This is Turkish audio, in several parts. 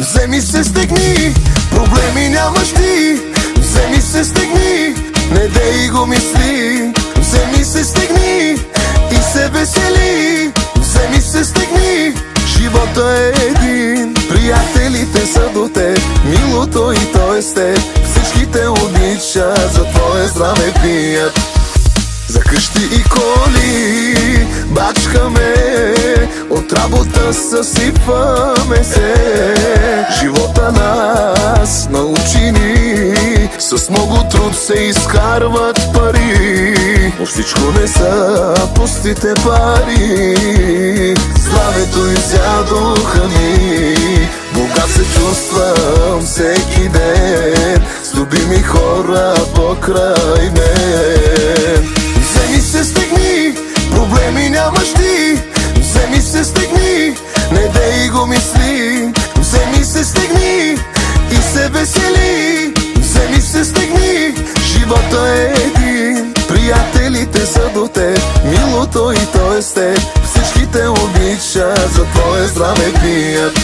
Вземи се, стегни, проблеми нямаш ти. Вземи се, стегни, не дей го мисли. Вземи се, стегни и се весели. Вземи се, стегни, живота е един. Приятелите са до теб, милото и то е с теб. Всички те обичат, за твое здраве пият. За къщи и коли бачкаме, от работа съсипваме се. Живота нас научи ни, с много труд се изкарват пари, но всичко не са пустите пари. Здравето изядоха ми, богат се чувствам всеки ден, с любими хора покрай мен. Вземи се, стегни, проблеми нямаш ти. Вземи се, стегни, не дей го мисли. Вземи се, стегни и се весели. Вземи се, стегни, живота е един. Приятелите са до теб, милото и то е с теб. Всички те обичат, за твое здраве пият.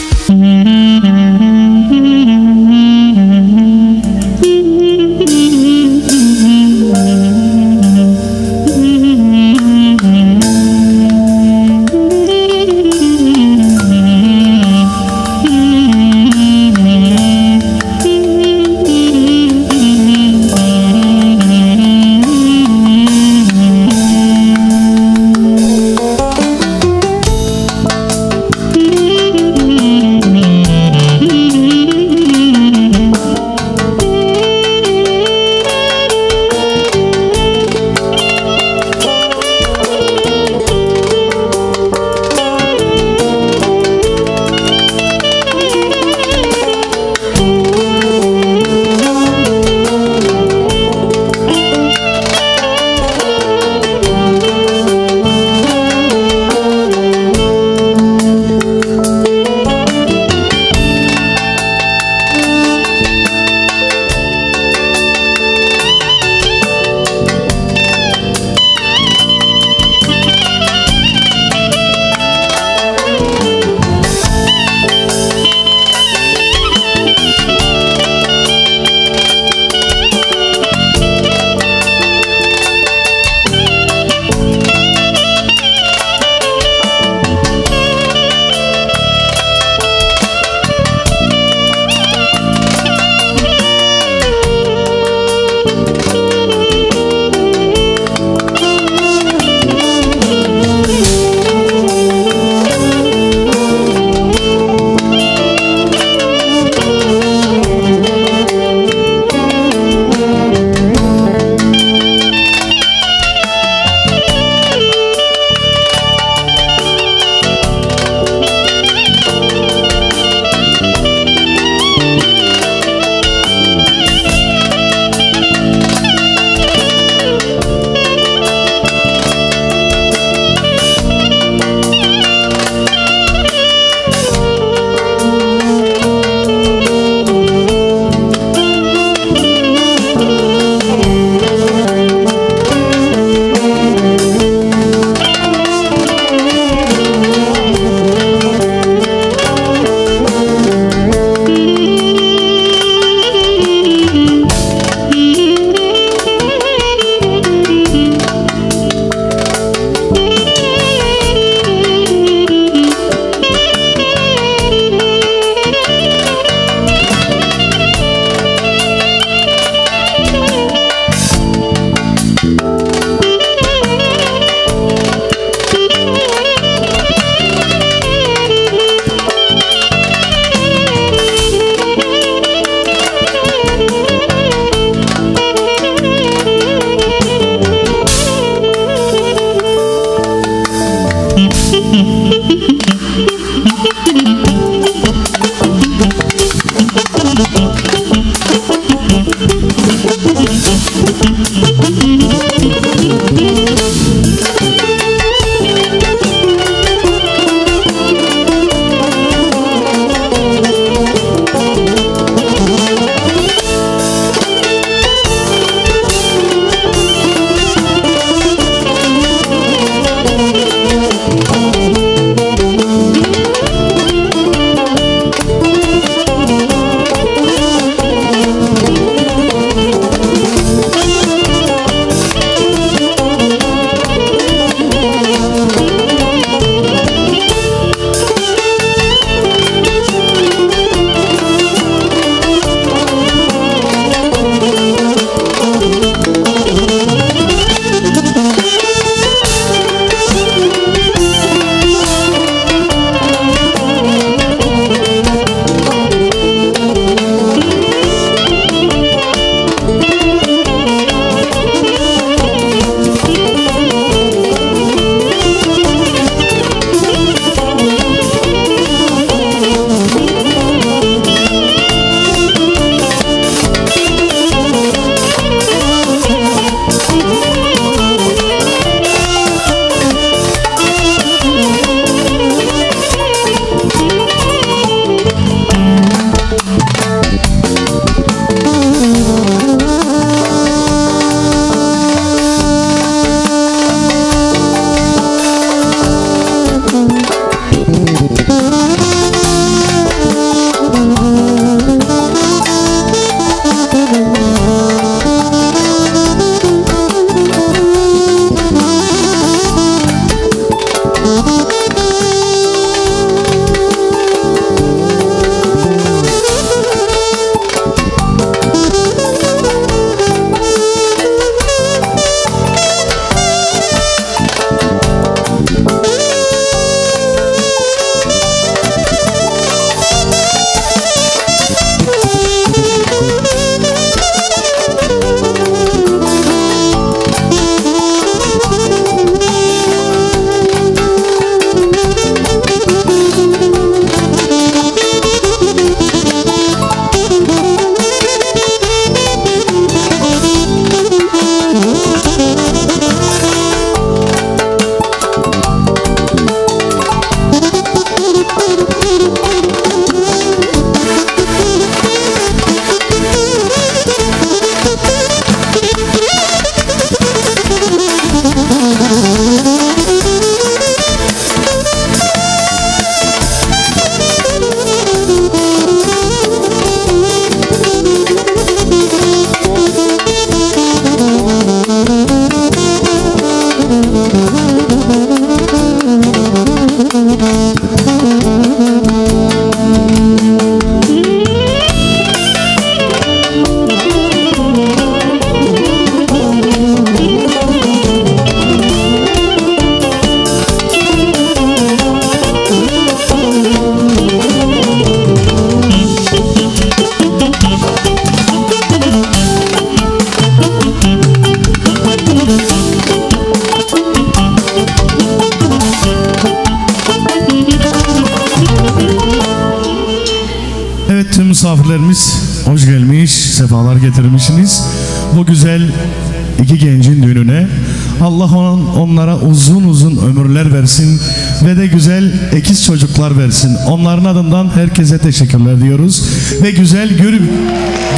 Muhterem misafirlerimiz, hoş gelmiş, sefalar getirmişsiniz. Bu güzel iki gencin düğününe Allah onlara uzun uzun ömürler versin ve de güzel ekiz çocuklar versin. Onların adından herkese teşekkürler diyoruz ve güzel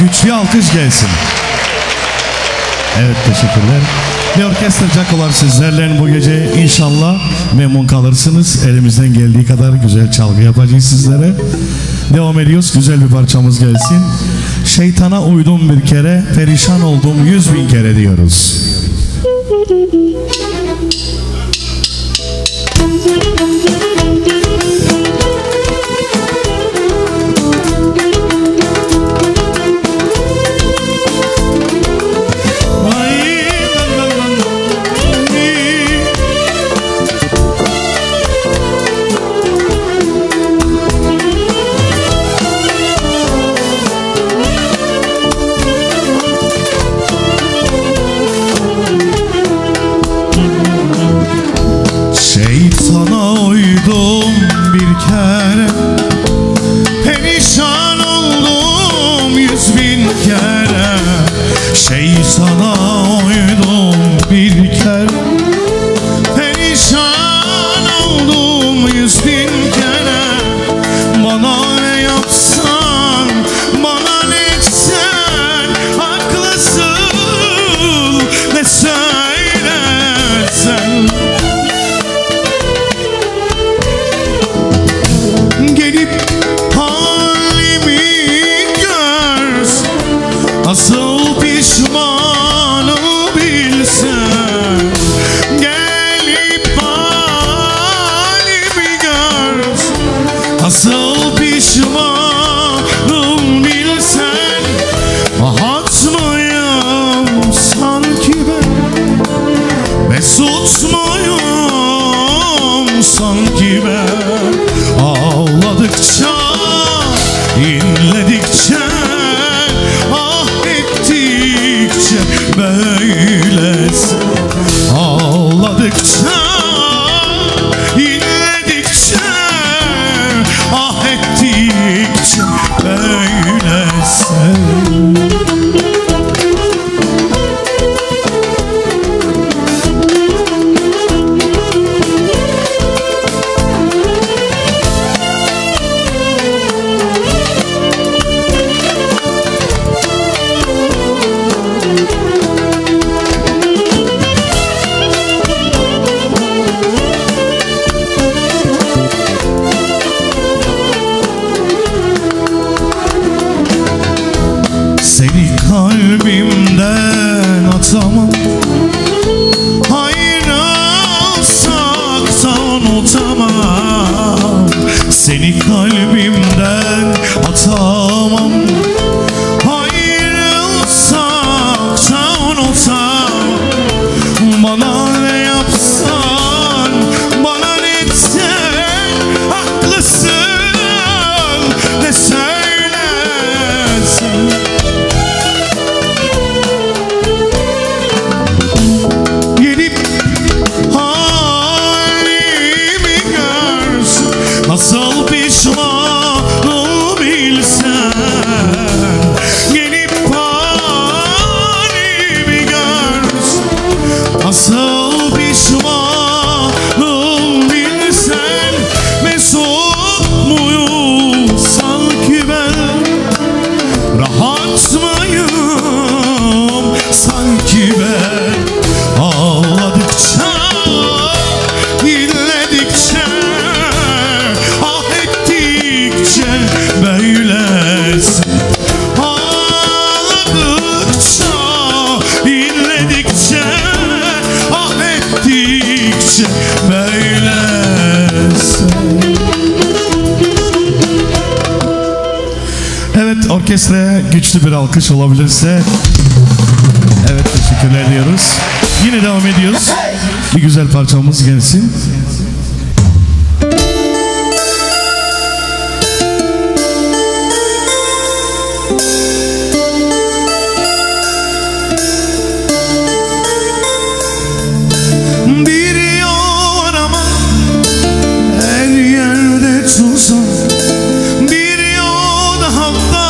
güçlü alkış gelsin. Evet, teşekkürler. Bir orkestracak olan sizlerle bu gece inşallah memnun kalırsınız. Elimizden geldiği kadar güzel çalgı yapacağız sizlere. Devam ediyoruz. Güzel bir parçamız gelsin. Şeytana uydum bir kere, perişan oldum 100.000 kere diyoruz. Orkestraya güçlü bir alkış olabilirse, evet, teşekkürler diyoruz. Yine devam ediyoruz. Bir güzel parçamız gelsin. Bir yol ama her yerde tuzak, bir yol daha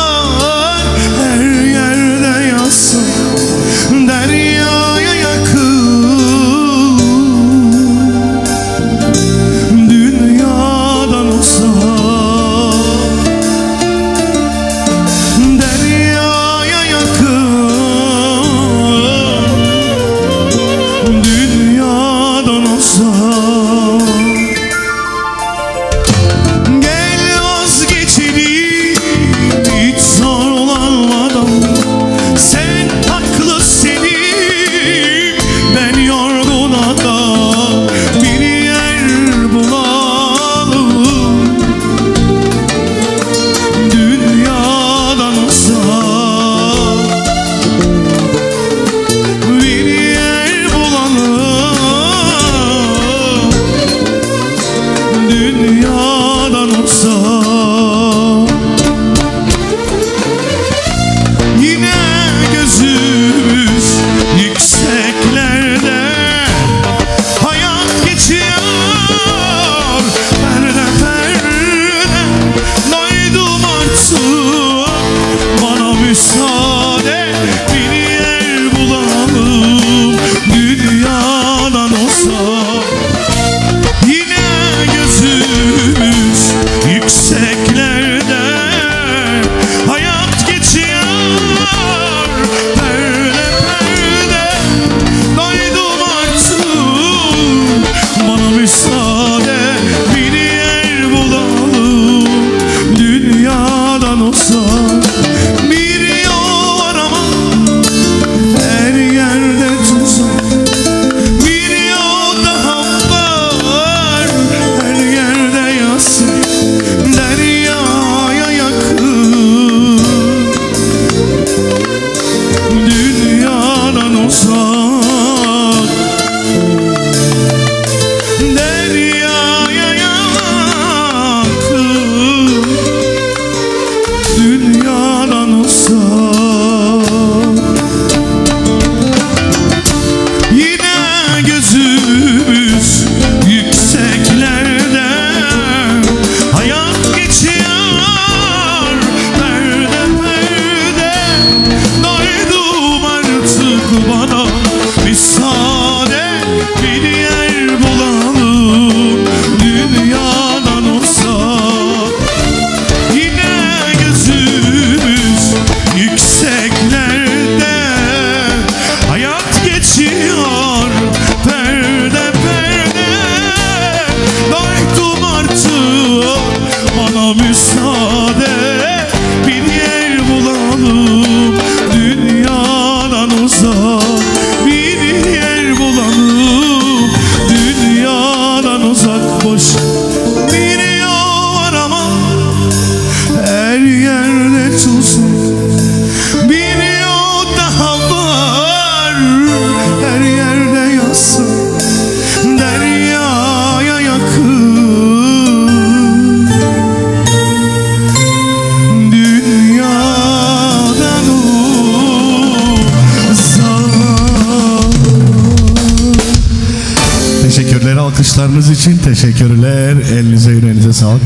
alkışlarınız için teşekkürler. Elinize yüreğinize sağlık.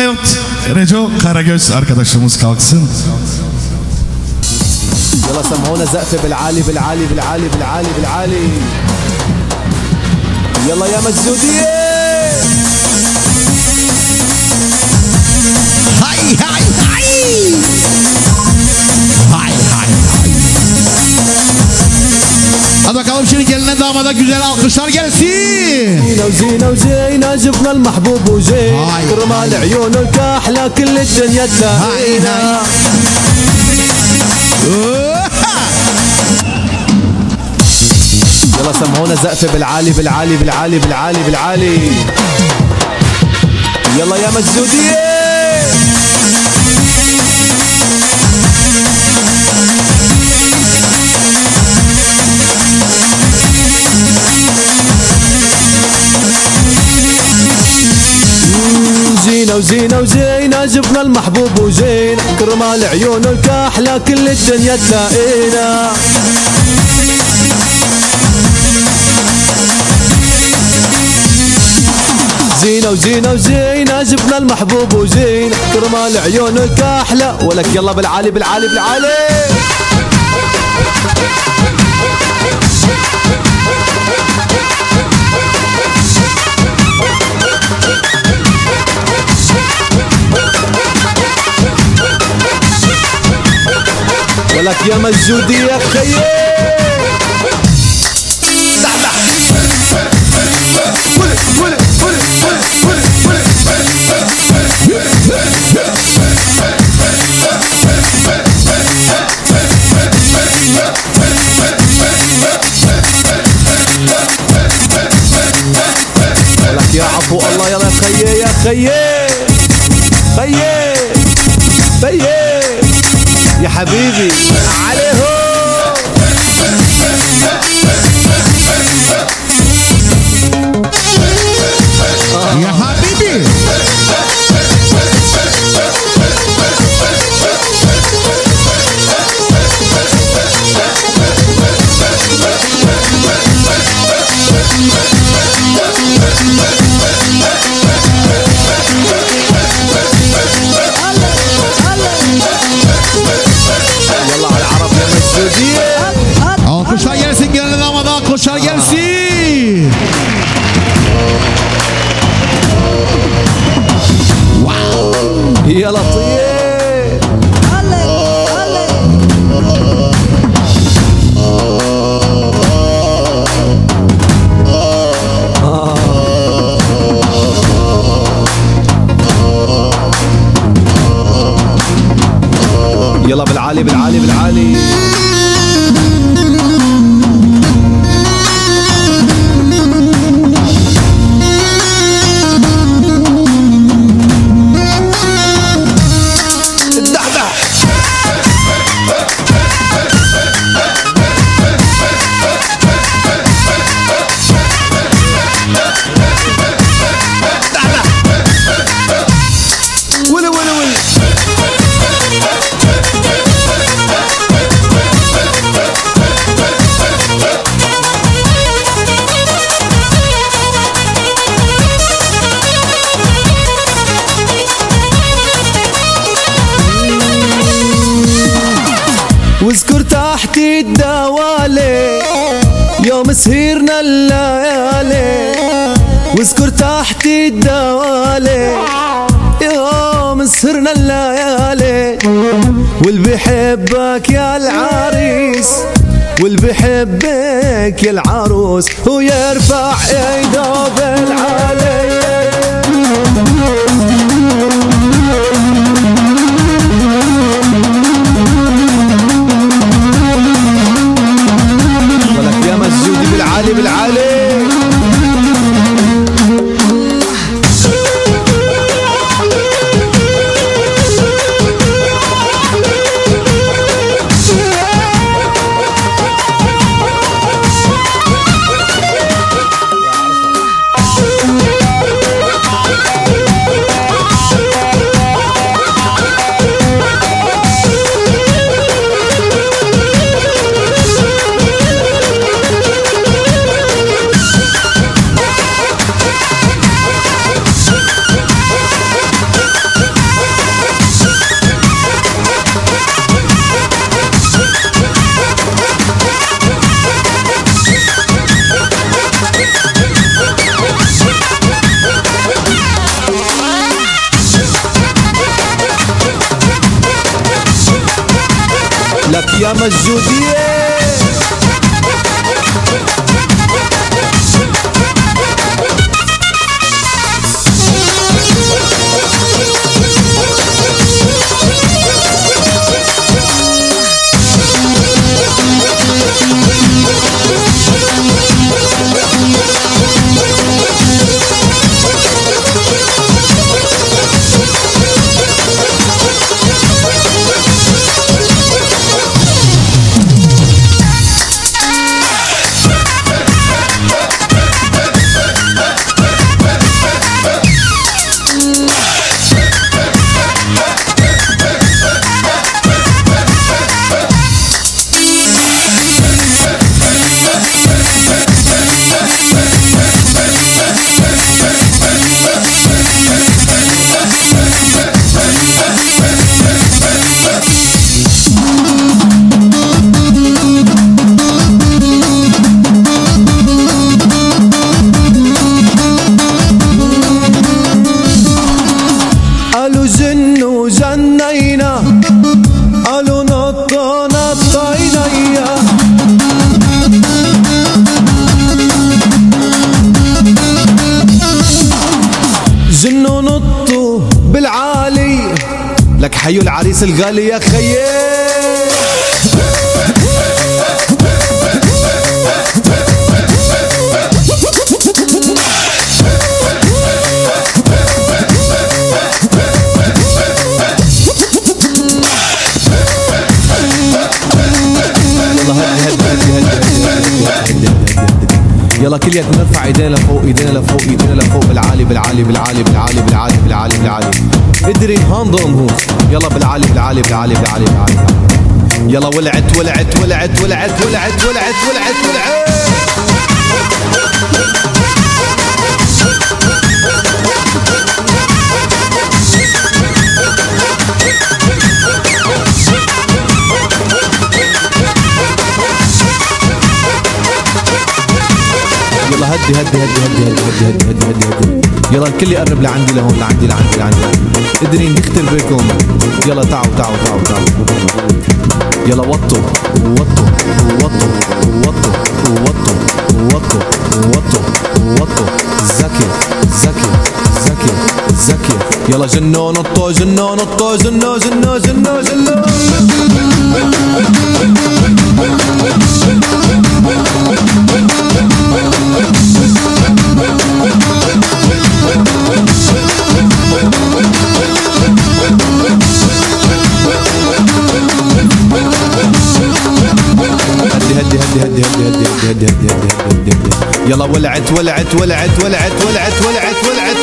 Evet, Reco Karagöz arkadaşımız kalksın. Yalla semhona za'fe bil ali bil ali bil ali bil ali bil ali. Yalla ya Meczudiye. Hay hay hay. Hay hay hay. Hadi bakalım şimdi geline damada güzel alkışlar gelsin. Zeyna zeyna jibna el mahbub ve zeyna kermal ayunuk ahla kull dünya tlaina. يلا سمعونا زقفة بالعالي بالعالي بالعالي بالعالي بالعالي يلا يا مجدودية زينة وزينة وزينة جبنا المحبوب وزينة كرمال عيون الكحلة كل الدنيا تلاقينا زينة وزينة وزينة جبنا المحبوب وزينة كرمال عيون الكحلة ولك يلا بالعالي بالعالي بالعالي ولك يا مجودي يا خيي دعدع ولك يا عفو الله يلا خيي يا خيي خيي خيي يا حبيبي عليهم يا حبيبي Alkışlar gelsin gelin amada, alkışlar gelsin. Wow. Ya Latife. Ale, ale. Yalla bil ali bil ali bil ali. واذكر تحت الدوالي يوم سهرنا الليالي واذكر تحت الدوالي يوم سهرنا الليالي واللي بحبك يا العريس واللي بحبك يا العروس ويرفع ايده بالعالي علي بالعلي يا مجودية زنوا نطوا بالعالي لك حيوا العريس الغالي يا خيي يلا كلنا بنرفع ايدينا لفوق ايدينا لفوق ايدينا لفوق بالعالي بالعالي بالعالي بالعالي بالعالي بالعالي بالعالي ادري هنضم هون يلا بالعالي بالعالي بالعالي بالعالي بالعالي يلا ولعت ولعت ولعت ولعت ولعت ولعت ولعت ولعت هدي هدي هدي هدي هدي هدي هدي هدي هدي يلا الكل يقرب لعندي لهون لعندي لعندي لعندي قدرين نختل بكم يلا تعوا تعوا تعوا تعوا يلا وطوا وطوا وطوا وطوا وطوا وطوا وطوا وطوا زكي زكي زكي زكي يلا جنون نطوا جنون نطوا جنون جنون جنون جنون يلا ولعت ولعت ولعت ولعت ولعت ولعت ولعت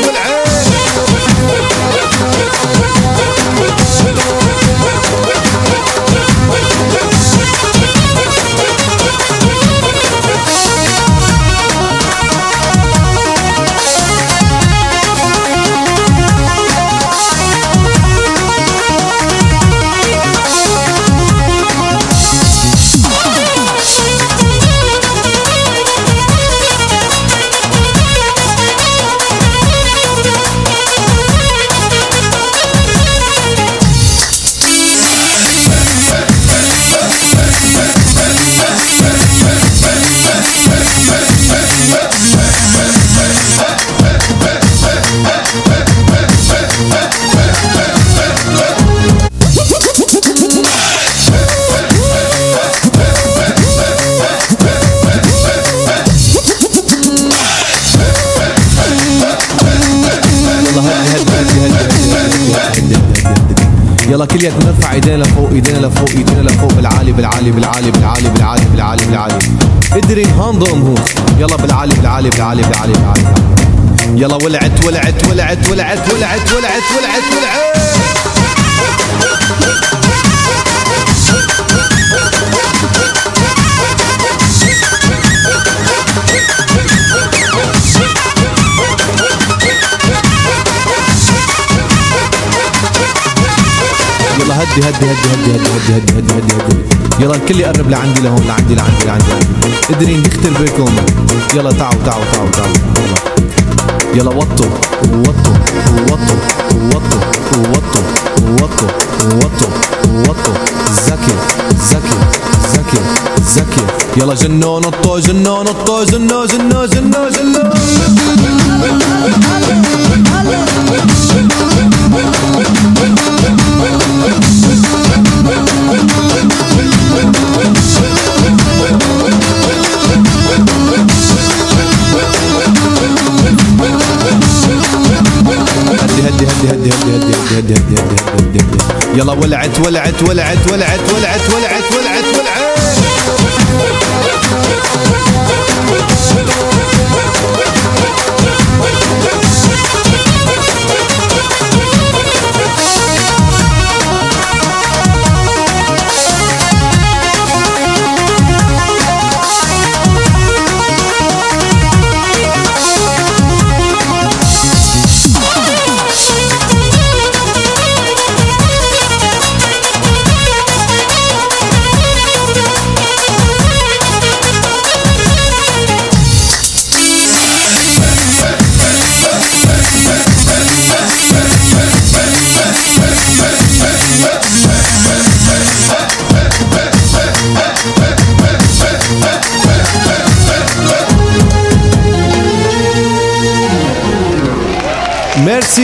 يلا كلنا بنرفع ايدينا لفوق ايدينا لفوق ايدينا لفوق بالعالي بالعالي بالعالي بالعالي بالعالي بالعالي بالعالي ادري هنضم هون يلا بالعالي بالعالي بالعالي بالعالي بالعالي يلا ولعت ولعت ولعت ولعت ولعت ولعت ولعت ولعت هدي هدي هدي هدي هدي هدي هدي هدي هدي يلا الكل يقرب لعندي لهون لعندي لعندي لعندي قدرين نختل بكم يلا تعوا تعوا تعوا تعوا يلا وطوا وطوا وطوا وطوا وطوا وطوا وطوا وطوا زكي زكي زكية زكية يلا جنون الطوي جنون الطوي جنون جنون جنون جنون هدي هدي هدي هدي هدي هدي هدي يلا ولعت ولعت ولعت ولعت ولعت ولعت ولعت Merci.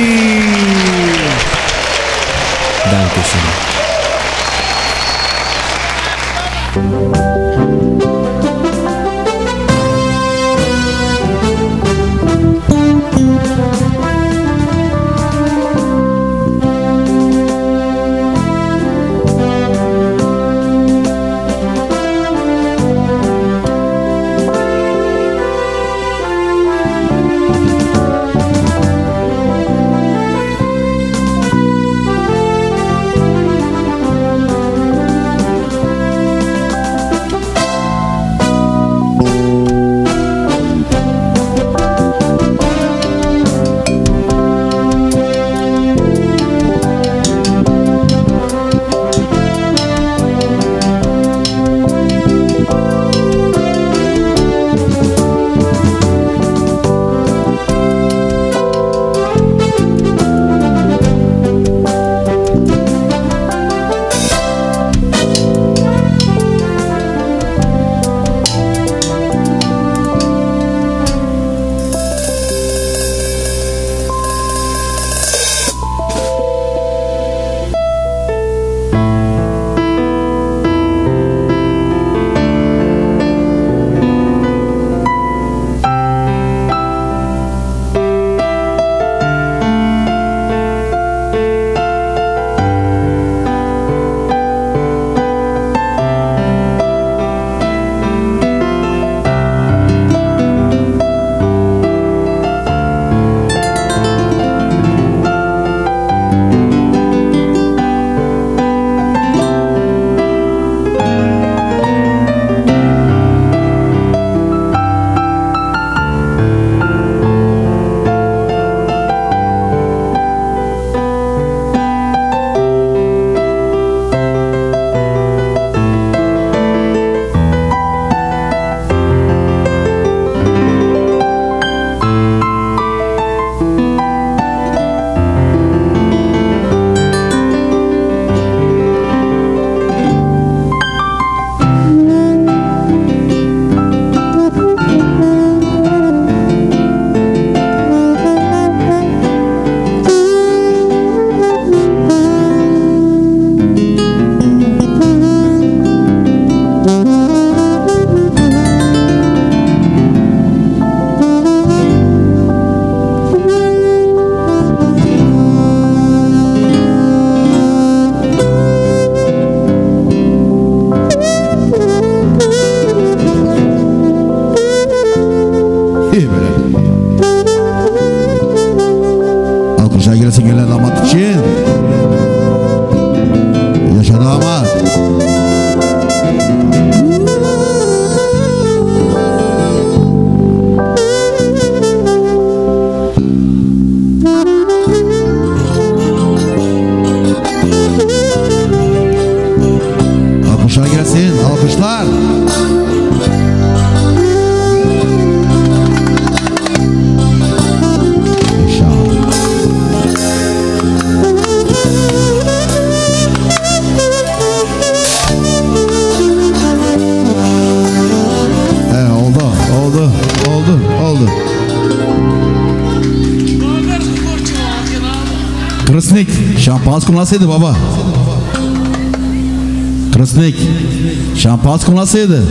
Dankeschön. Şampaz kumlasaydı baba. Krasnik. Şampaz kumlasaydı.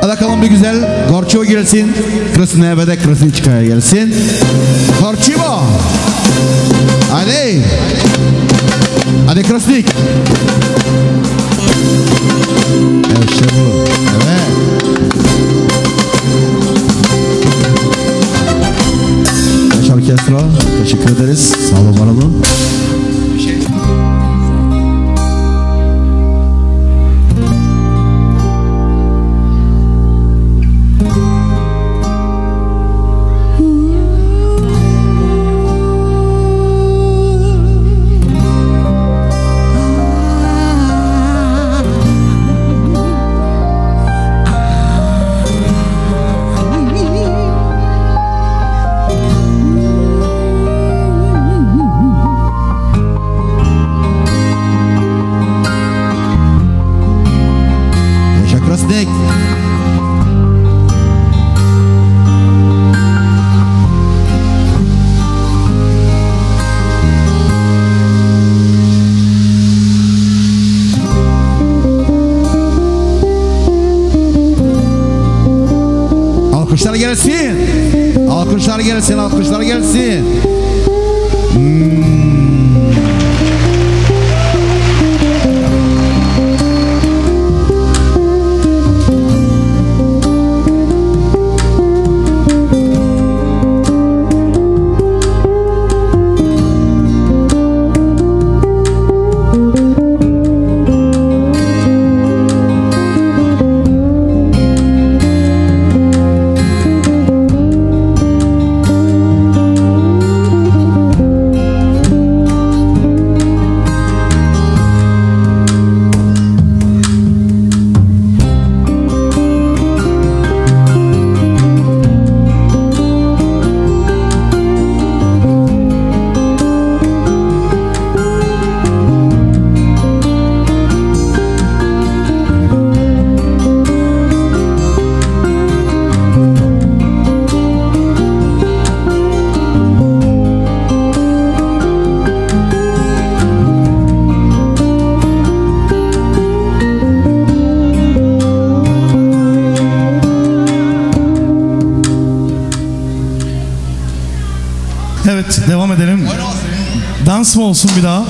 Hadi bakalım bir güzel. Gorçivo gelsin. Krasnik'e ve de Krasnik'e gelsin. Gorçivo. Hadi. Hadi Krasnik. İşte bu. Evet. Orkestra, teşekkür ederiz. Sağ olun, var olun. Alkışlar gelsin. Alkışlar gelsin. Alkışlar gelsin. Devam edelim. Dans mı olsun bir daha?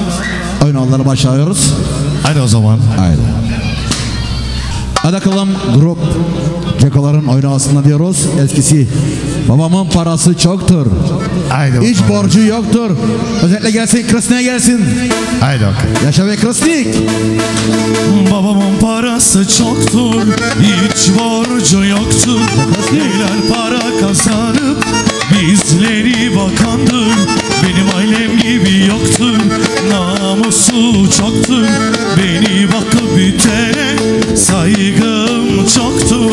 Oyunları başlıyoruz. Haydi o zaman. Haydi. Hadi bakalım grup. Cekoların oynamasına diyoruz. Eskisi. Babamın parası çoktur. Haydi. Hiç borcu yoktur. Özellikle gelsin, Krasnik'e gelsin. Haydi. Yaşa be Krasnik. Babamın parası çoktur. Hiç borcu yoktur. Neyler para kazanıp bizleri bakandır. Benim ailem gibi yoktur. Namusu çoktur. Beni bakıp bitene saygım çoktur.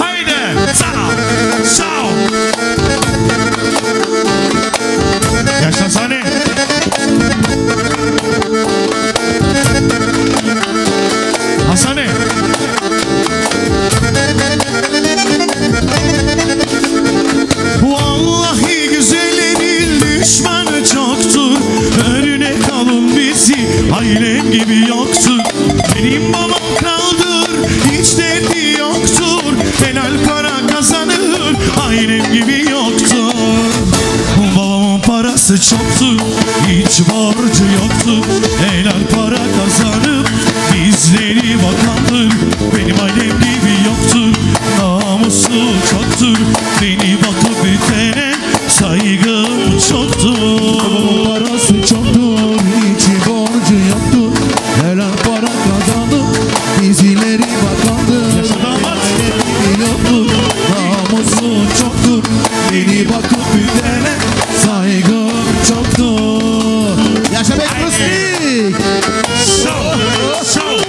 Haydi sana sağ ol. Yaşasana. Hasane. Ailem gibi yoktur. Benim babam kraldır. Hiç derdi yoktur. Helal para kazanır. Ailem gibi yoktur. Babamın parası çoktur. Hiç borcu yoktur. Helal para kazanıp bizleri bakandır. Benim ailem gibi yoktur. Namusu çoktur. Beni bakıp bitene saygım çoktur. Babamın parası çoktur. Hiç borcu yaptı, helal para kazandı, bizileri bakandı. Yaptı, namusun çoktur, beni bakıp bitene saygım çoktur. Yaşa be Krasnik! Show! Show!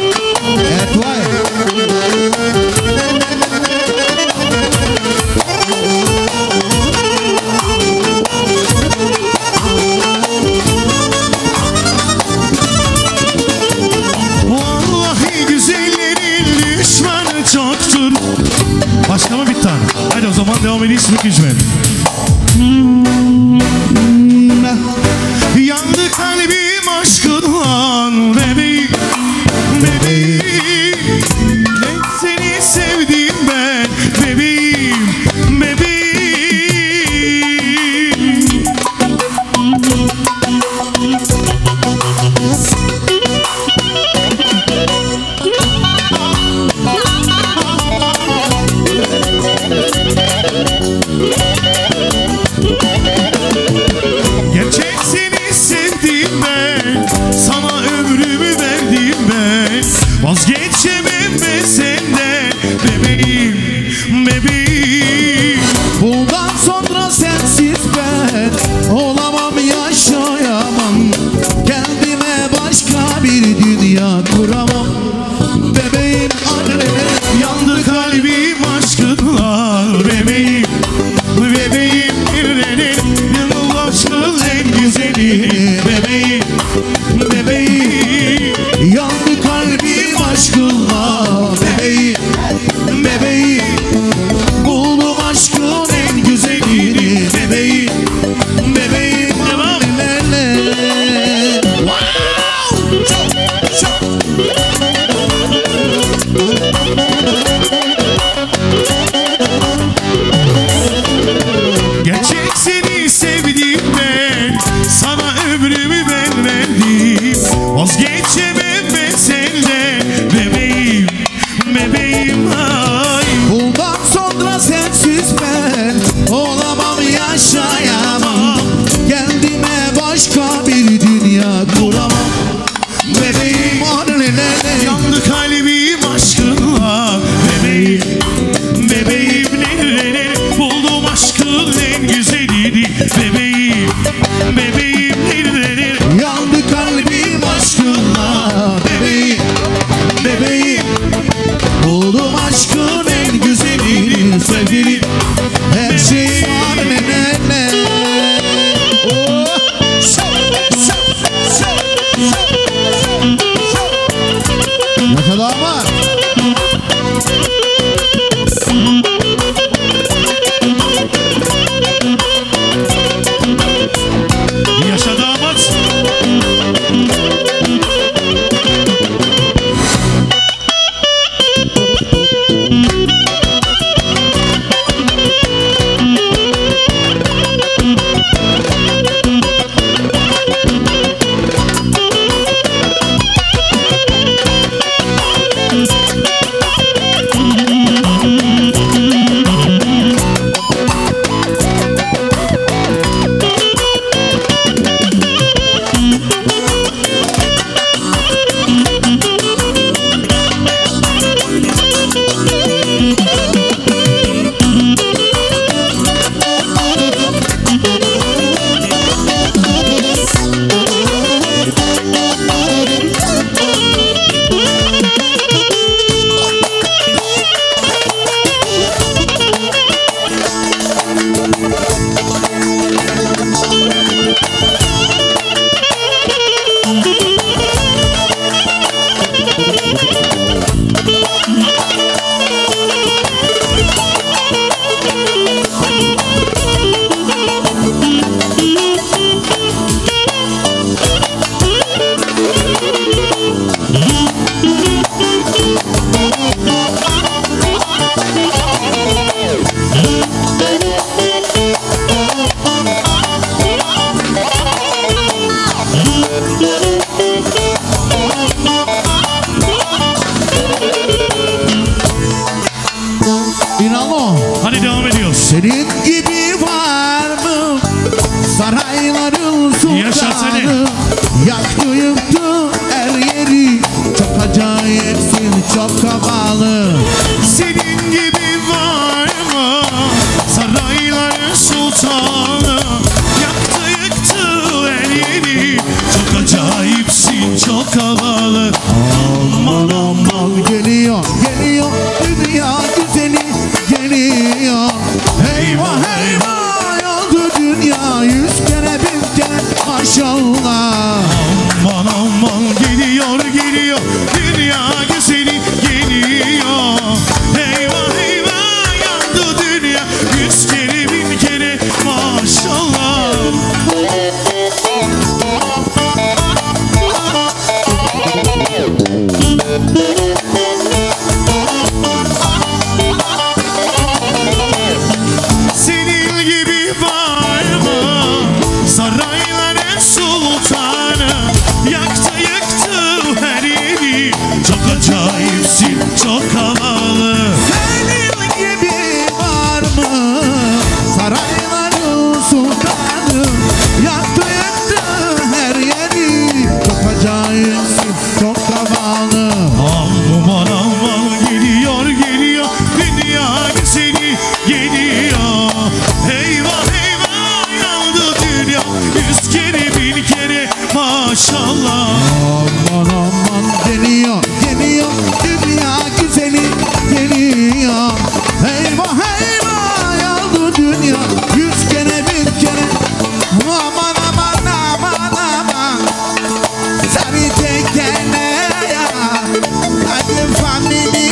Senin gibi var mı sarayların sultanı? maşallah. Aman aman geliyor, geliyor dünya güzeli geliyor. Eyvah eyvah yandı dünya 100 kere 1000 kere. Aman aman aman aman sarı tekene ya hadi familia.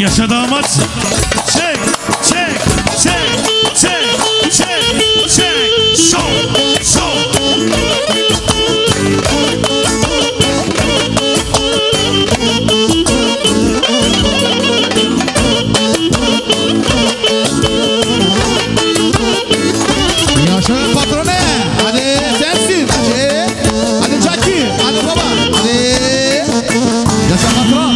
Yaşa damat. Çek, çek, çek, çek, çek, çek, çek. Şov, şov. Yaşa patrone. Hadi sensin. Hadi. Hadi Çaki. Hadi baba. Hadi. Yaşa patron.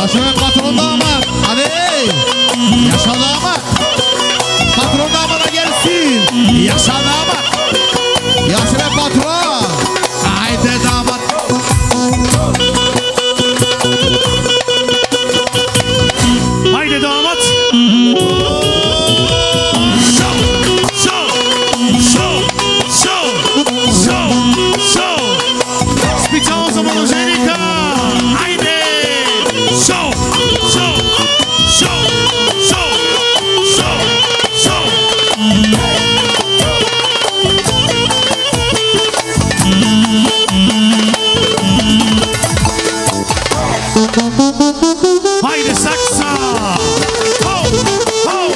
Yaşa patron damat, hadi yaşa damat, patron damada gelsin, yaşa damat, yaşa patron, haydi damat. Haydi damat. Şov, şov, şov, şov, şov, şov. Hospital zamanı Zeynep'e, haydi. Show, show, show, show, show, show. Haydi saksa. Ho, ho.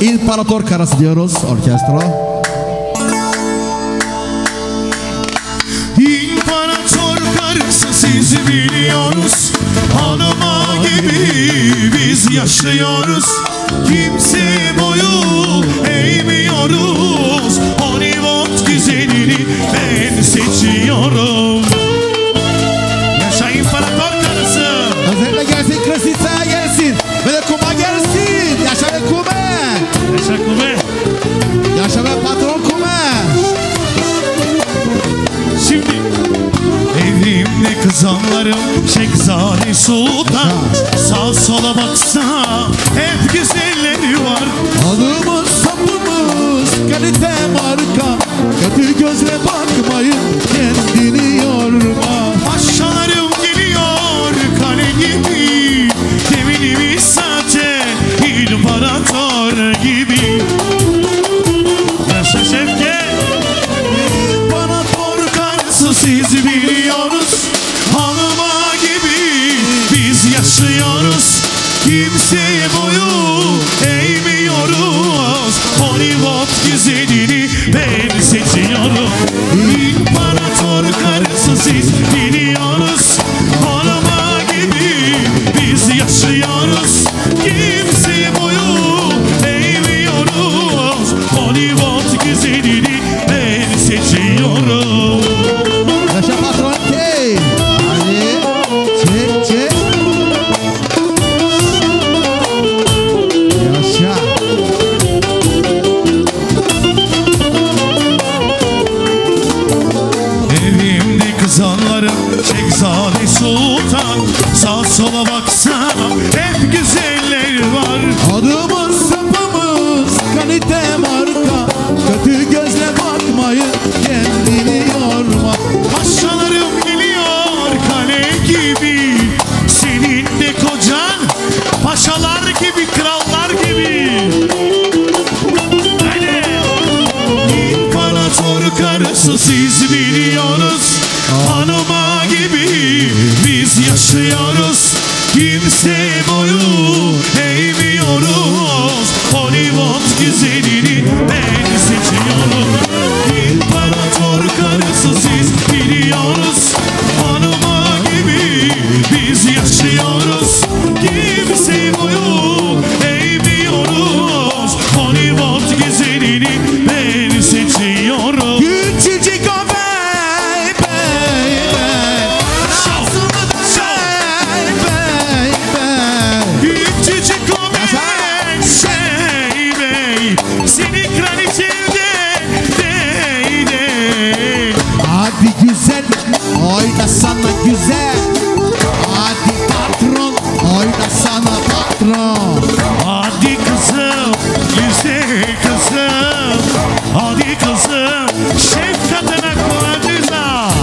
İmparator karası diyoruz orkestra. İmparator karısı sizi biliyoruz. Hanıma gibi biz yaşıyoruz. Kimseye boyun eğmiyoruz. Hollywood güzelini ben seçiyorum. Yaşa imparator karısı. Özellikle gelsin Krasitsa gelsin. Ve de Kuma gelsin. Yaşa ve Kuma. Yaşa Kume. Yaşa be patron Kume. Şimdi evimde kızanlarım Şehzade Sultan. Sağ sola baksa hep güzelleri var. Alımız sapımız kalite marka. Kötü gözle bakmayın kendini yorma. Paşalarım geliyor kale gibi. Deminimiz zaten imparator gibi. Yaşa Şevket. İmparator karısı sizi biliyoruz. Hanıma gibi biz yaşıyoruz. kimse boyu eğmiyoruz. Hollywood güzelini ben seçiyorum. İmparator karısı siz biliyoruz. Arama gibi biz yaşıyoruz. Kimse boyu eğmiyoruz. Hollywood güzelini ben seçiyorum. Yaşa patron. Şehzade Sultan, sağ sola baksana hep güzeller var. Adımız sapımız kalite marka, kötü gözle bakmayın kendini yorma. Paşalarım geliyor kale gibi, senin de kocan paşalar gibi, krallar gibi. Hadi. İmparator karısı siz biliyoruz. Hanıma gibi biz yaşıyoruz. Kimse boyu eğmiyoruz. Hollywood güzelini ben seçiyorum. İmparator karısı siz biliyoruz. Hanıma gibi biz yaşıyoruz. Kimse boyu eğmiyoruz. Hollywood güzelini ben seçiyorum. Küçücük oyna sana güzel, hadi patron, oyna sana patron. Hadi kızım, güzel kızım, hadi kızım, şefkatine koyacağım.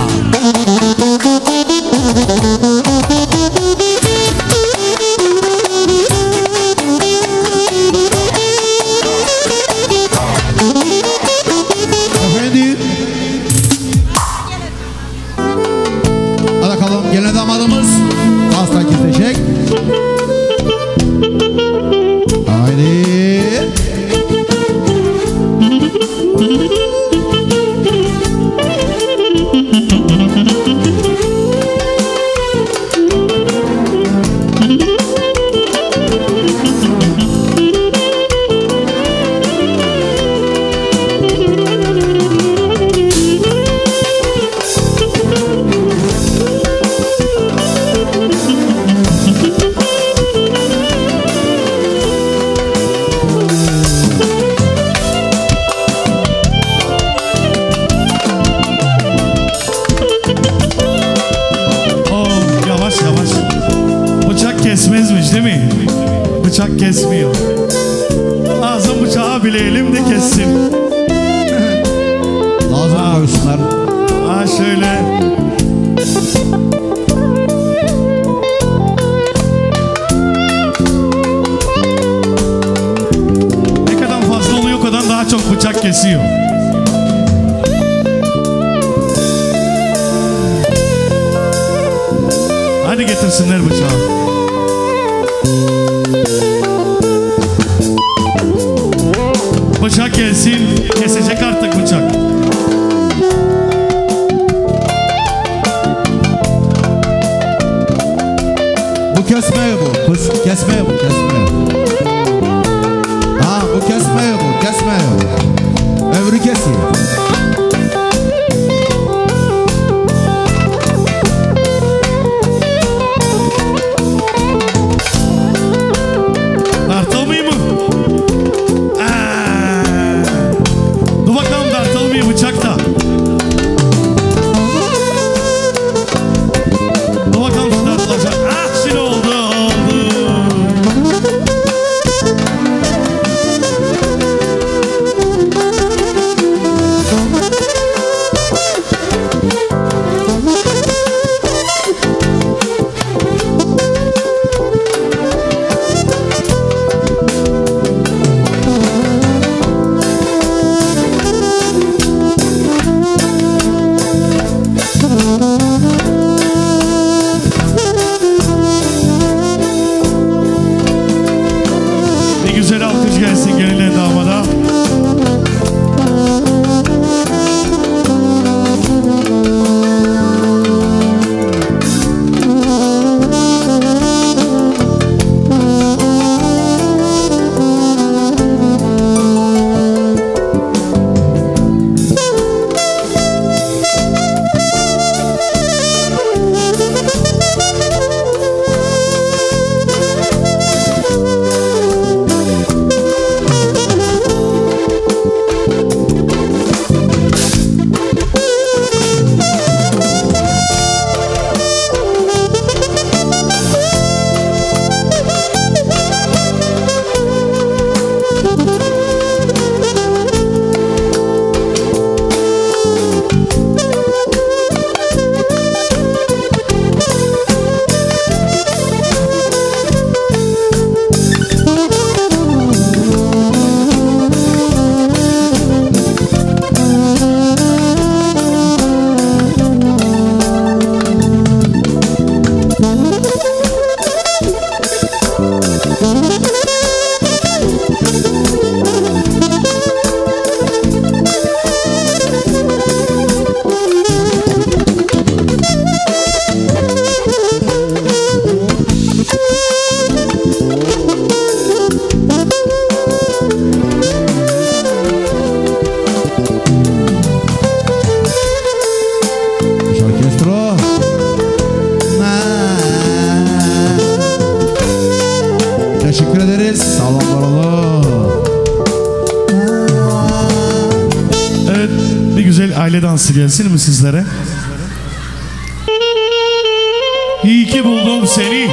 Gelen damadımız az takip edecek. Haydi. Kesmezmiş değil mi? Bıçak kesmiyor. Lazım bıçağı bile elimde kessin. Lazım koysunlar. Ha şöyle. Ne kadar fazla oluyor o kadar daha çok bıçak kesiyor. Hadi getirsinler bıçağı. Bıçak gelsin, kesecek artık bıçak. Bu kesmeye bu, kesmeye bu, kesmeye. Ha bu kesmeye bu, kesmeye bu. Öbürü kesiyor. güzel alkış gelsin gelinle damada. Dansı gelsin mi sizlere? İyi ki buldum seni.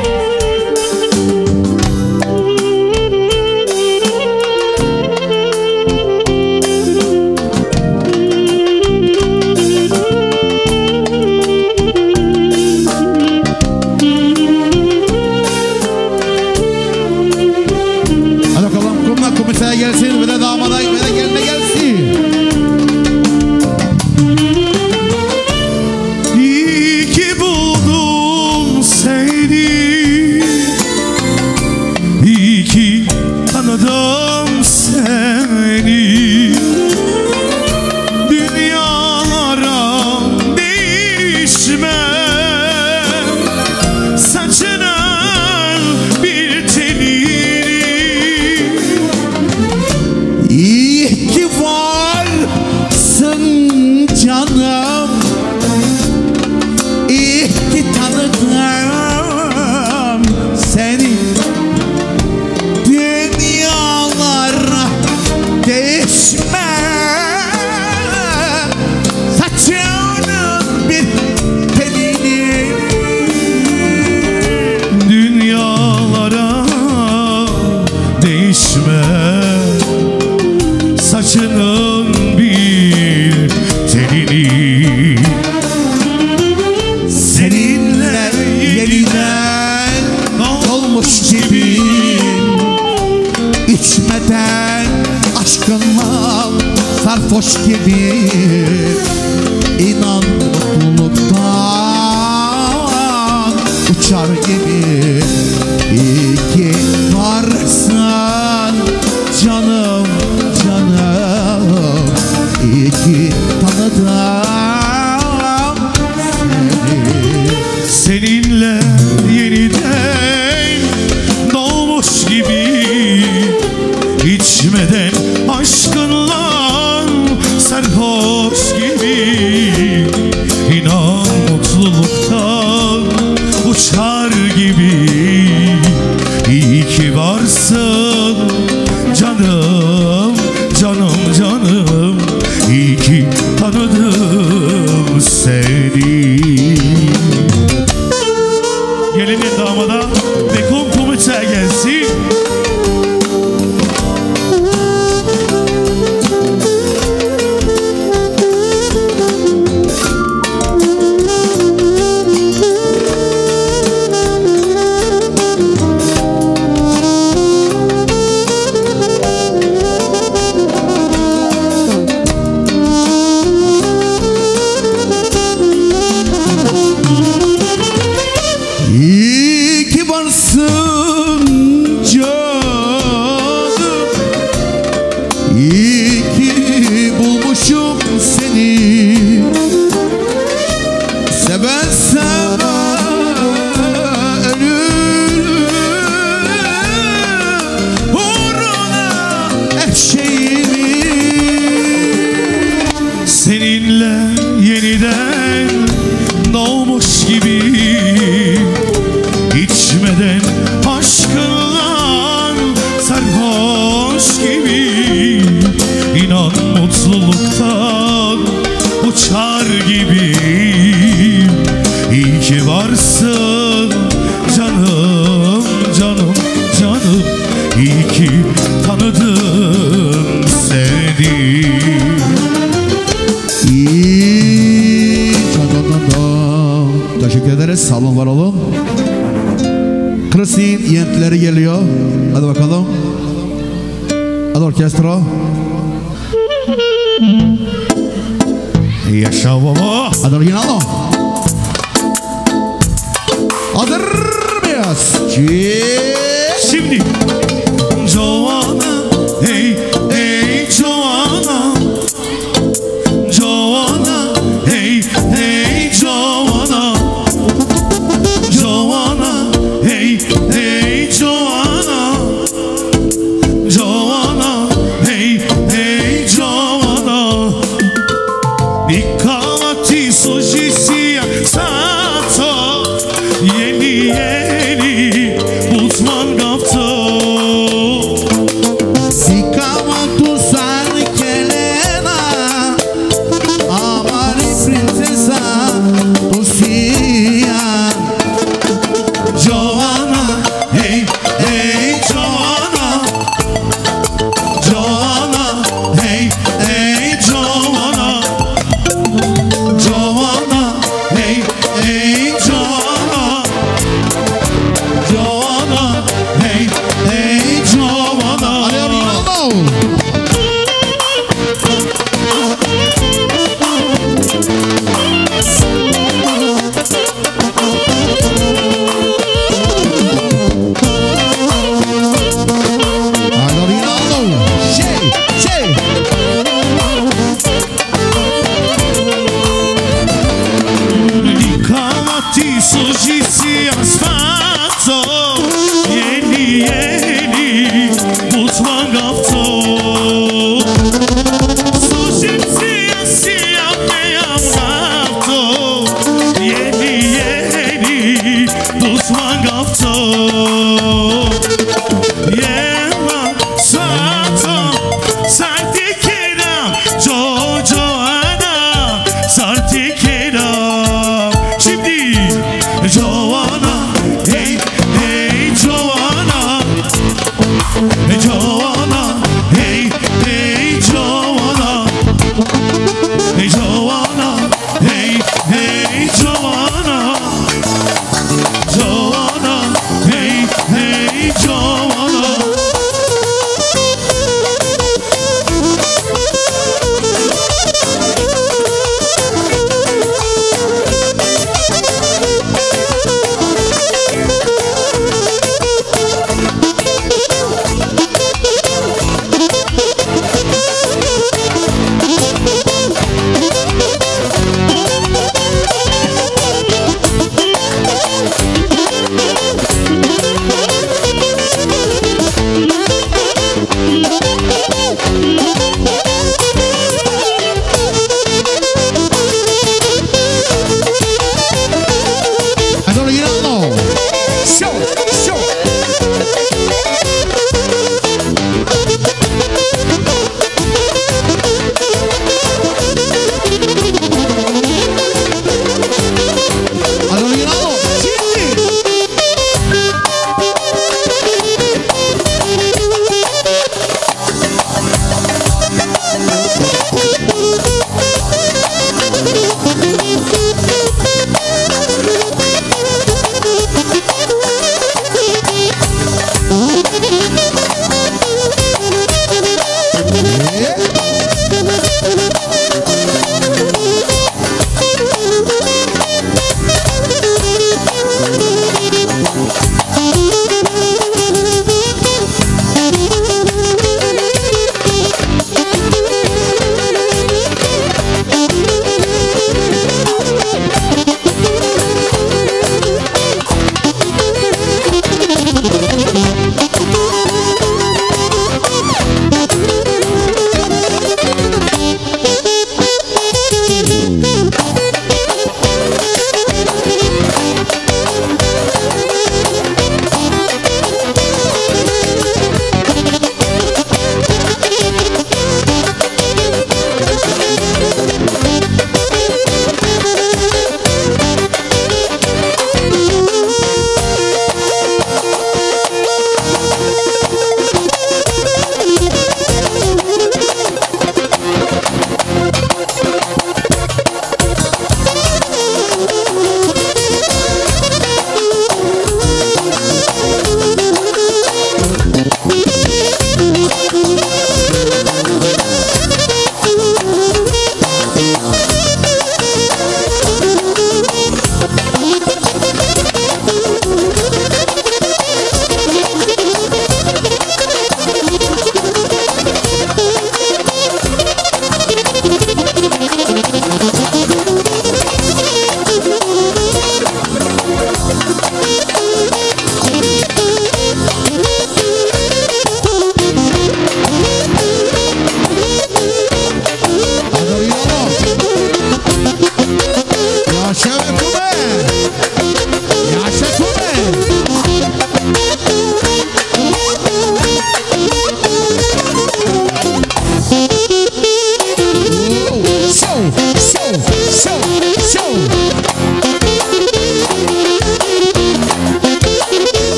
Salon var oğlum. Kristin yentleri geliyor. Hadi bakalım. Hadi orkestra. Yaşa baba. Hadi orginalo. Hazır mıyız? Şimdi. Joana, hey, hey Joana. Joana, hey, hey Joana. Joana, hey, hey Joana. Joana, hey, hey Joana. Nikala ti sojisi sato. Yeni yeni uzman kaptı.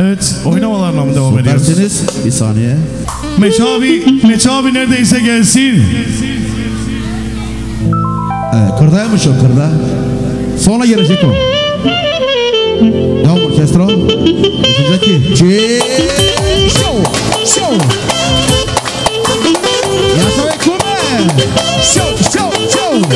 Evet, oynamalarına mı devam ediyoruz? Dersiniz, bir saniye. Meç abi neredeyse gelsin. Evet, kırdaymış o kırda. Sonra gelecek o. Devam orkestra. Geçecek ki. Show, show. Yaşa ve kume. Show, show, show.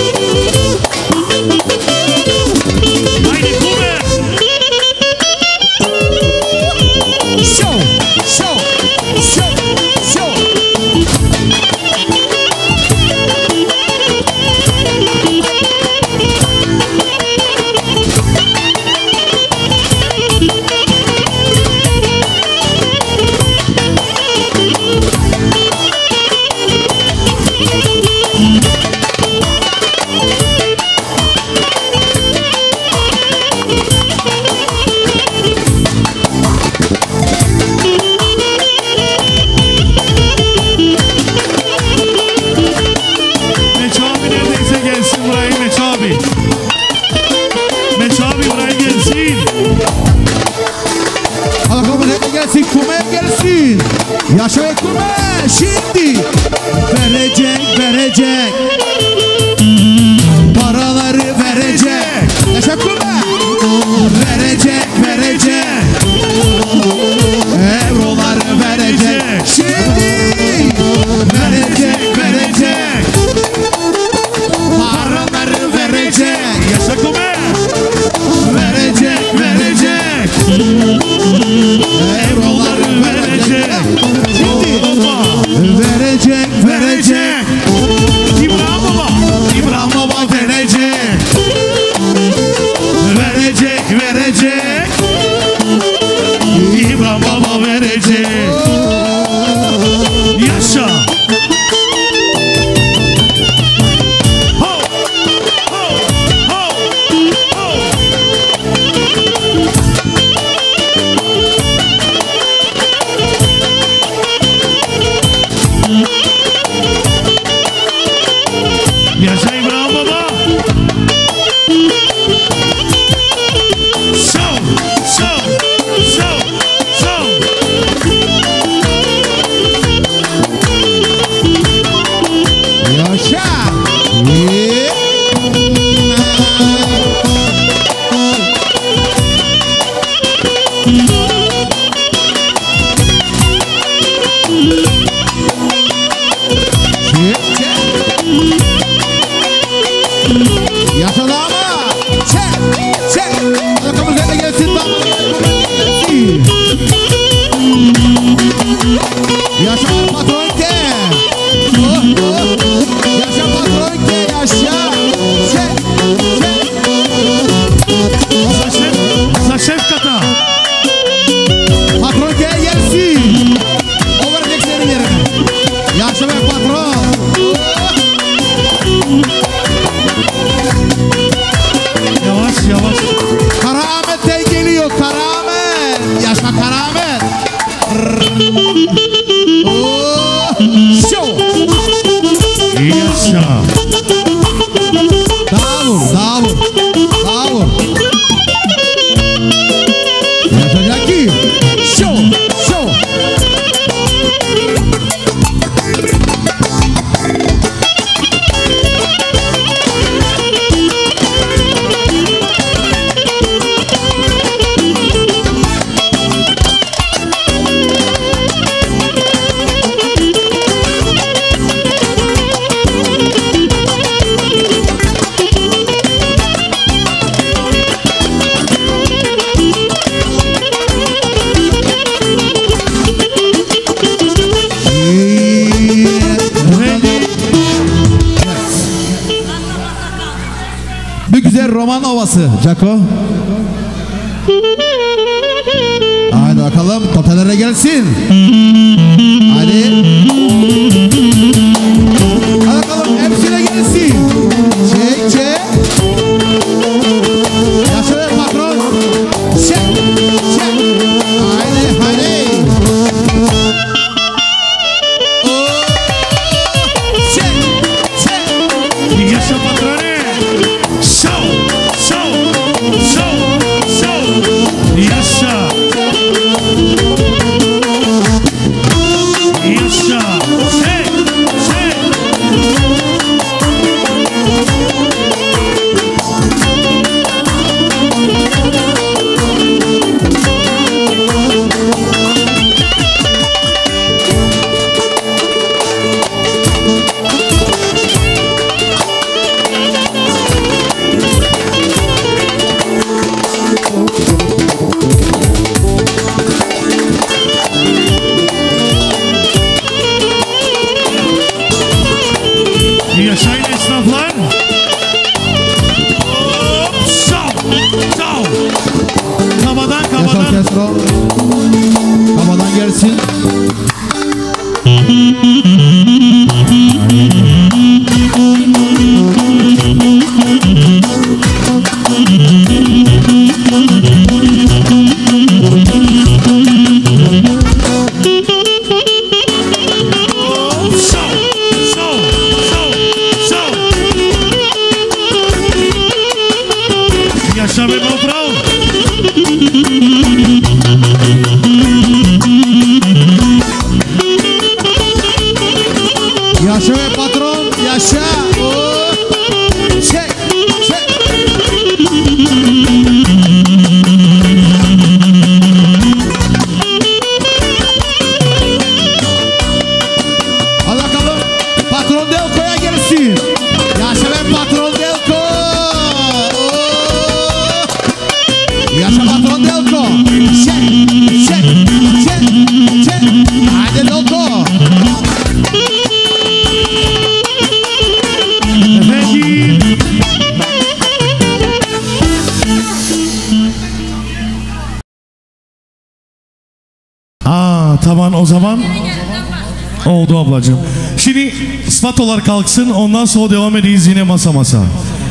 Jaco. Haydi bakalım kotelere gelsin. Hadi. Hadi bakalım hepsine gelsin. Çek çek. Yaşa patron. Çek çek. Haydi haydi. Çek çek. Yaşa patron. Show. Yaşa. gelsin. O zaman oldu ablacığım. Şimdi Sfatolar kalksın, ondan sonra devam edeyiz yine masa masa.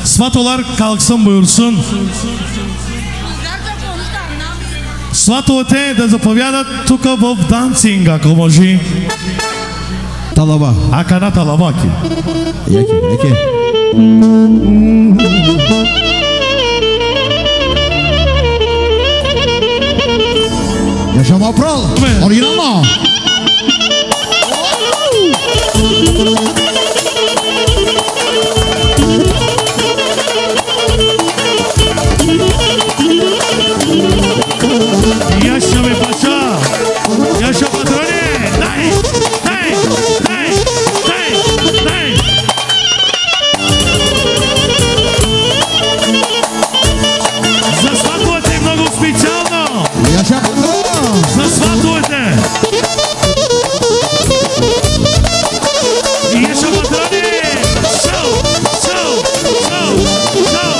Sfatolar kalksın, buyursun. Sfatote da zapovyadat tuka v dancing, ako može. Talaba. Aka na talaba ki. Jaki, jaki. Yaşama Pral, orijinal mı? Yaşa be paşa, yaşa patrone, day, day, day, day, day. Zasvatujete mnogo specijalno. Yaşa patrone. Zasvatujete! I jeszcze patrony! Show! Show! Show! Show! Show!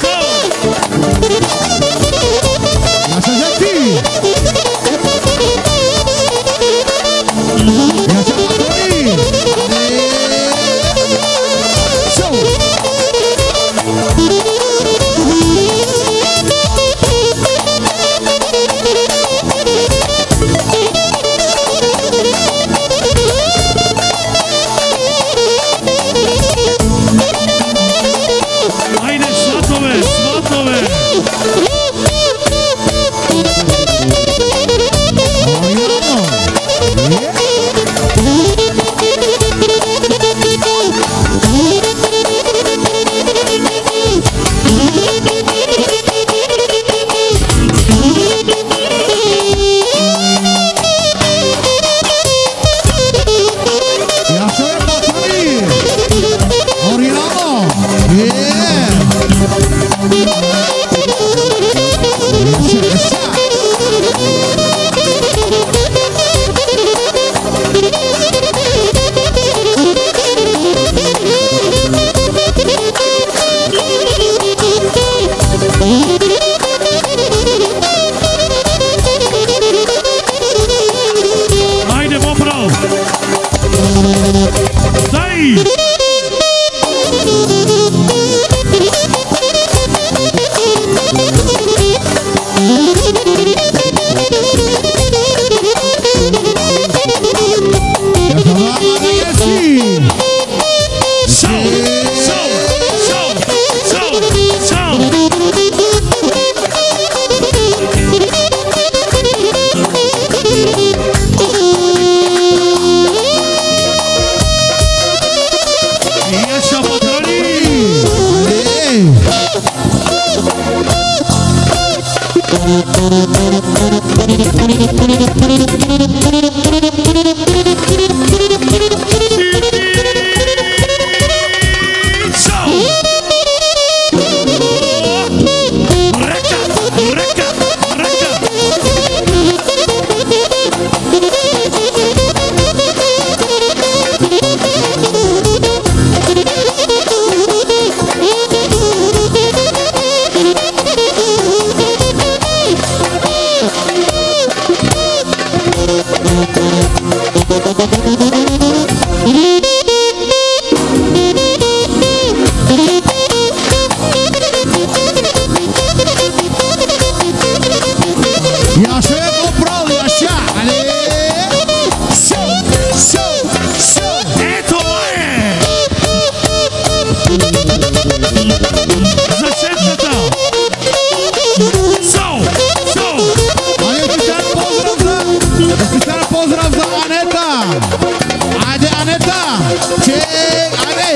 Go! Nasze rzeki! Nasze patrony! Show!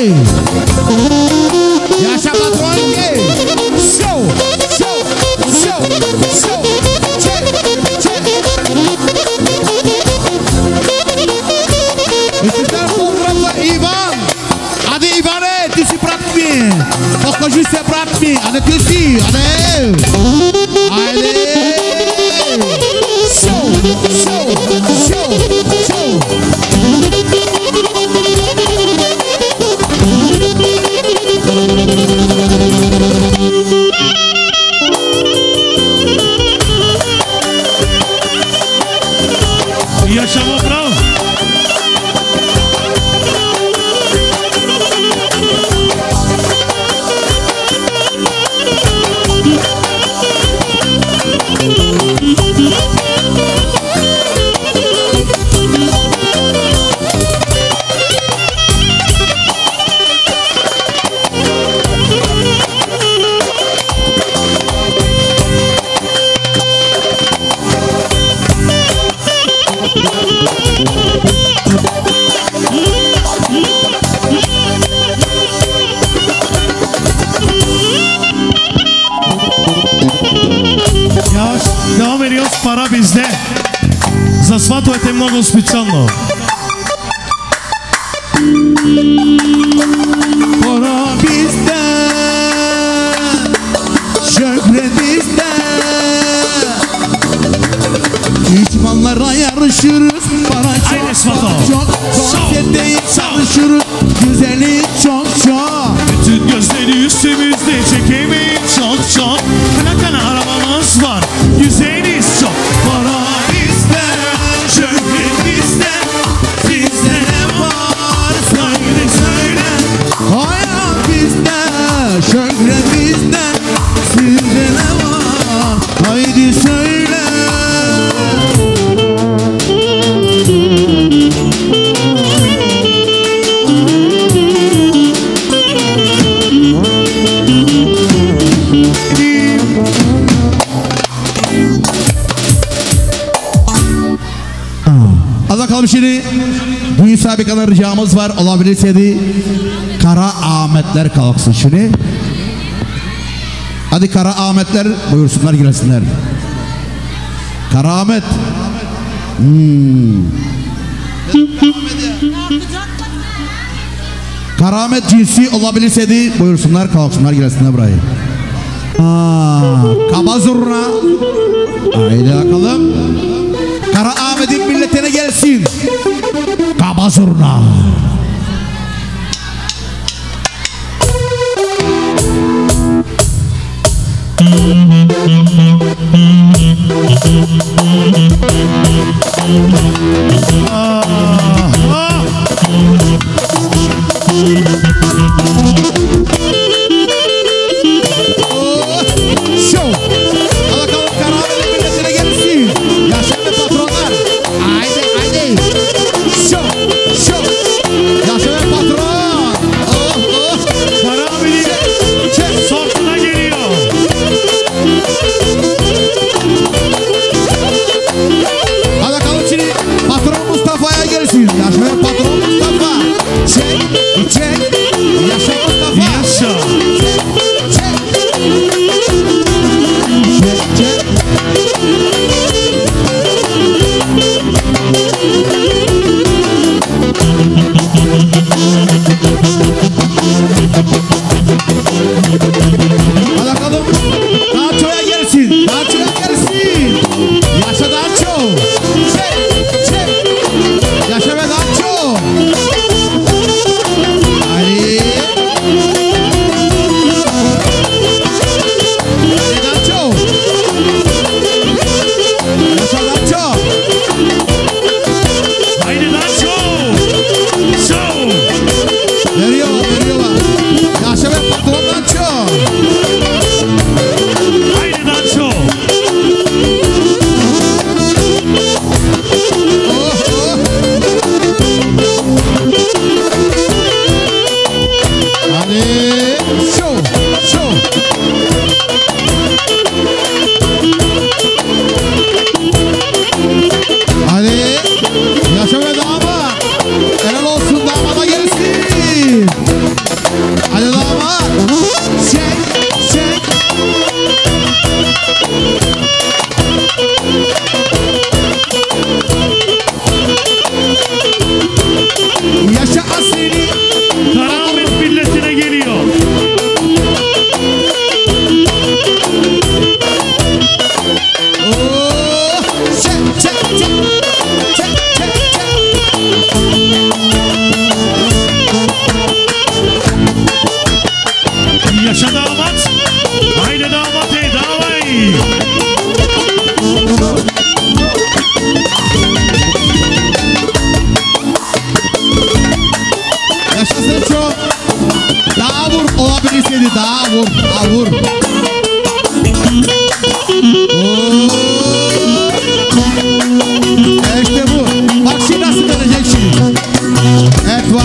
Hey! Yaşa patron gel! Show! Show! Show! Show! Çek! Çek! Üstüden fotoğrafı İvan! Hadi İvan'e! Tüsü bırak mi? Pokajü se bırak mi? Hadi tüsü! Hadi! Hadi! Show! Show! Show! Show! Сватовете много специално. Şimdi bu sabikadan ricamız var, olabilirse de Kara Ahmetler kalksın şimdi. Hadi Kara Ahmetler buyursunlar, girsinler. Kara Ahmet. Kara Ahmet cinsi olabilirse de buyursunlar, kalksınlar, girsinler buraya. Kaba zurna. Haydi bakalım. Kara Ahmet'in milletine gelsin. Kaba zurna. Patronumuz vur. İşte bu. Bak şimdi nasıl dönecek şimdi. Evet var.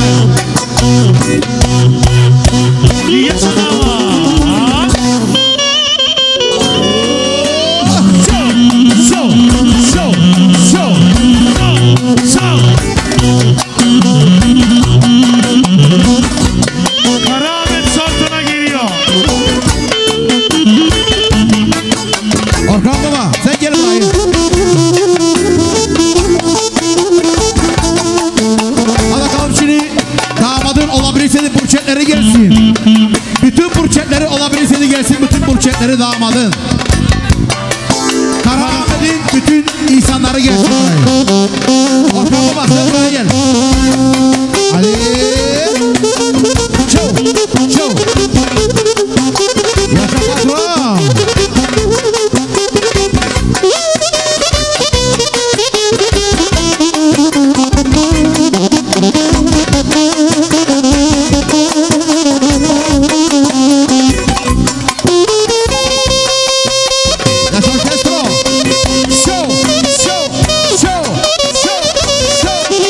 Gelsin. Bütün burçetleri olabilirse de gelsin. Bütün burçetleri damadın. Karahan'ın bütün insanları gelsin. Ortama bak sen buraya gel. Ali. Çov. Çov. Yaşa patron.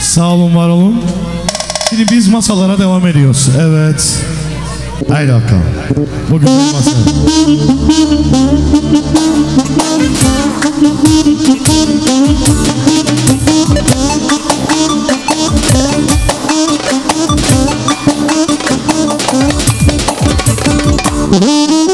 Sağ olun, var olun. Şimdi biz masalara devam ediyoruz. Evet. Haydi bakalım. Bugün masa. Yaşa.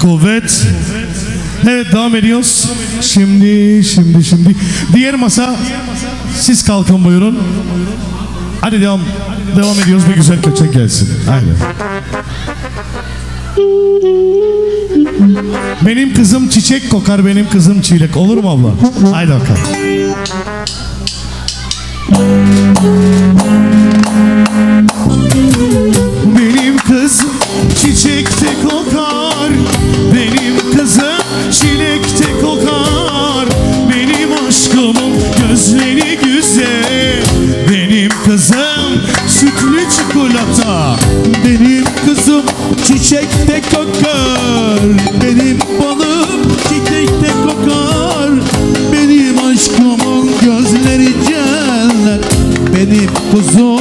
kuvvet. Evet, devam ediyoruz. Şimdi. Diğer masa, siz kalkın buyurun. Hadi devam. Devam ediyoruz, bir güzel köçek gelsin. Aynen. Benim kızım çiçek kokar, benim kızım çilek. Olur mu abla? Haydi bakalım. Benim kızım çiçekte kokar, benim kızım çilekte kokar. Benim aşkımın gözleri güzel, benim kızım sütlü çikolata. Benim kızım çiçekte kokar, benim balım çiçekte kokar. Benim aşkımın gözleri cennet, benim kuzum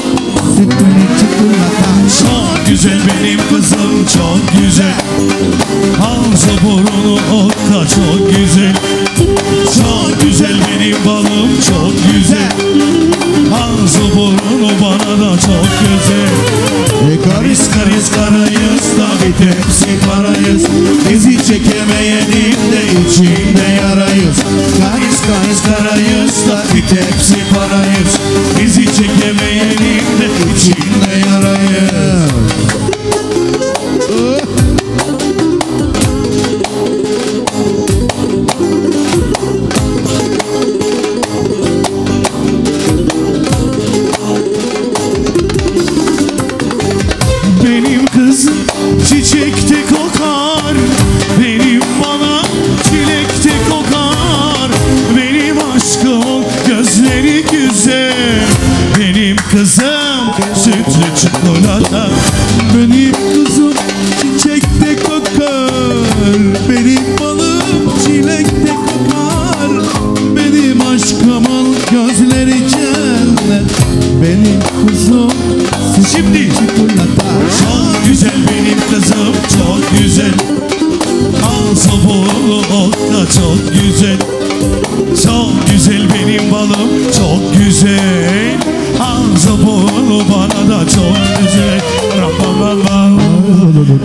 sütlü çikolata. Çok güzel benim kızım, çok güzel. Hamza burnu otta çok güzel. Çok güzel benim balım, çok güzel. Hamza burnu bana da çok güzel. Karış karış karayız da bir tepsi parayız. Bizi çekemeyelim de içinde yarayız. Karış karış karayız da bir tepsi parayız. Bizi çekemeyelim de içinde yarayız.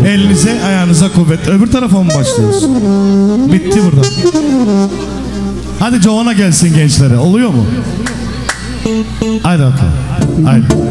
Elinize ayağınıza kuvvet. Öbür tarafa mı başlıyoruz? Bitti burada. Hadi Giovanna gelsin gençlere. Oluyor mu? Haydi bakalım. Haydi.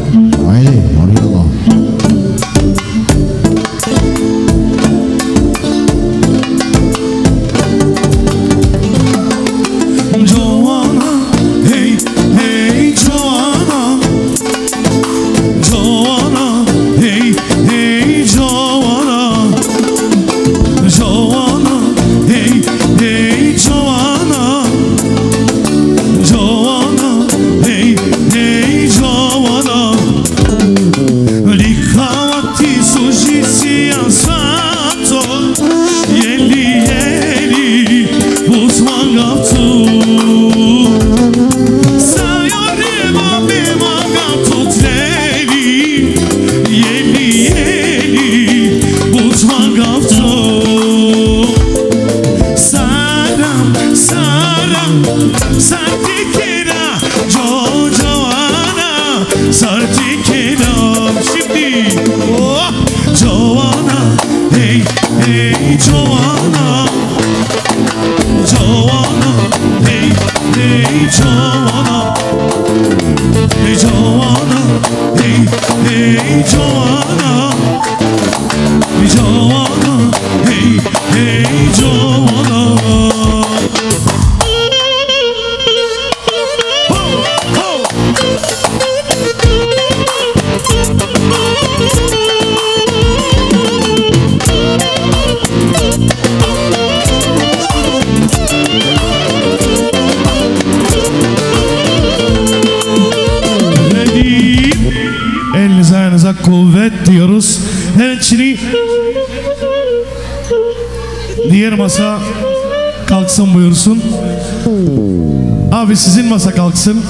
Kuvvet diyoruz. Evet, şimdi diğer masa kalksın buyursun. Abi sizin masa kalksın.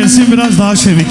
gelsin biraz daha çevik.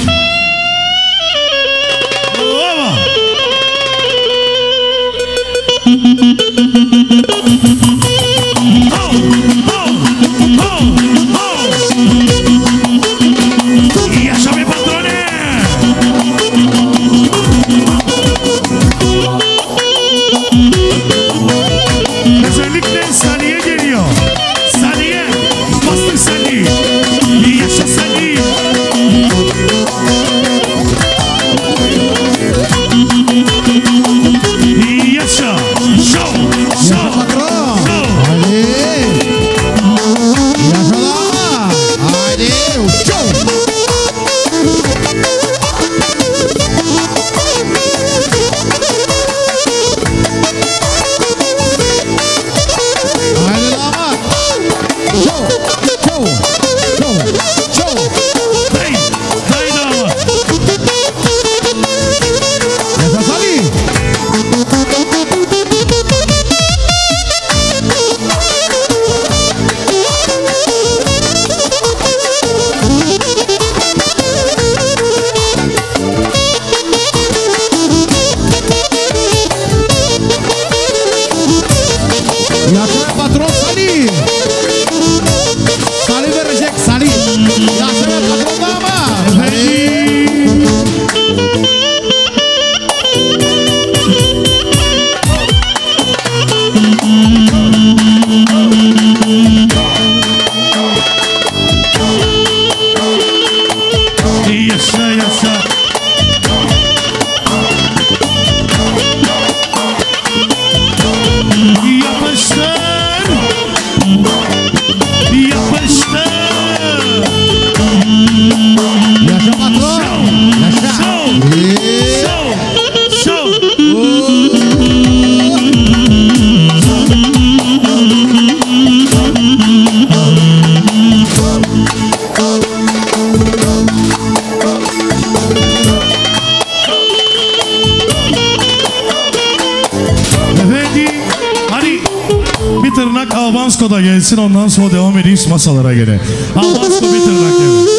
Da gelsin, ondan sonra devam edeyim masalara göre. Albasko bir tırnak evet.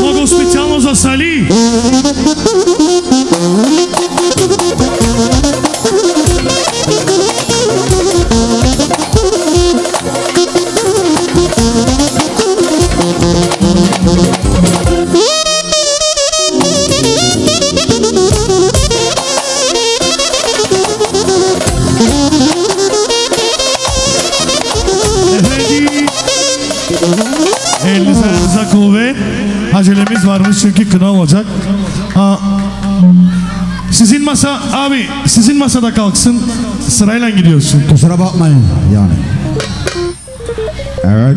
Много специально за Сали. Acelemiz varmış çünkü kına olacak. Aa, sizin masa abi, sizin masada kalksın, sırayla gidiyorsun. Kusura bakmayın yani. Evet.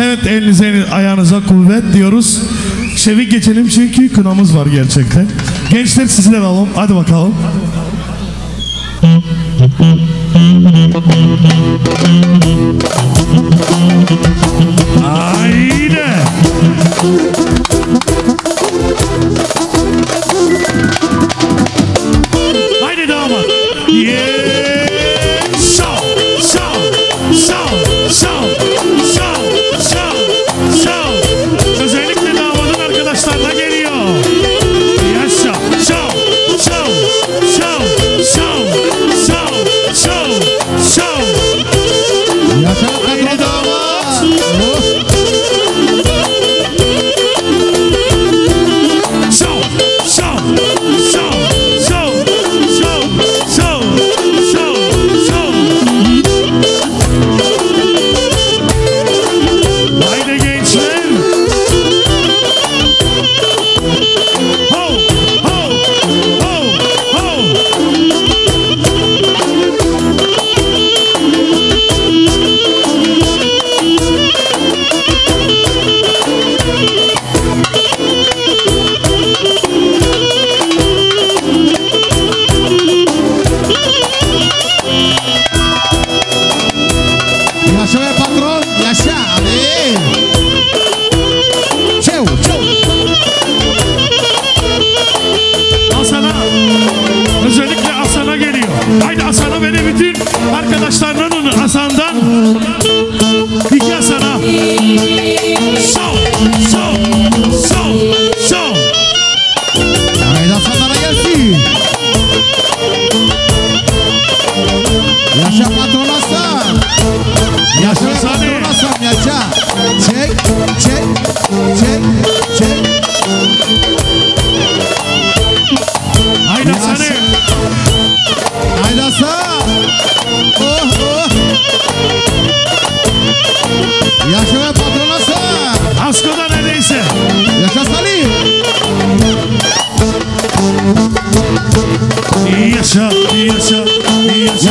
Evet, elinize ayağınıza kuvvet diyoruz. Çevik geçelim çünkü kınamız var gerçekten. Gençler sizler alalım. Hadi bakalım. Haydi.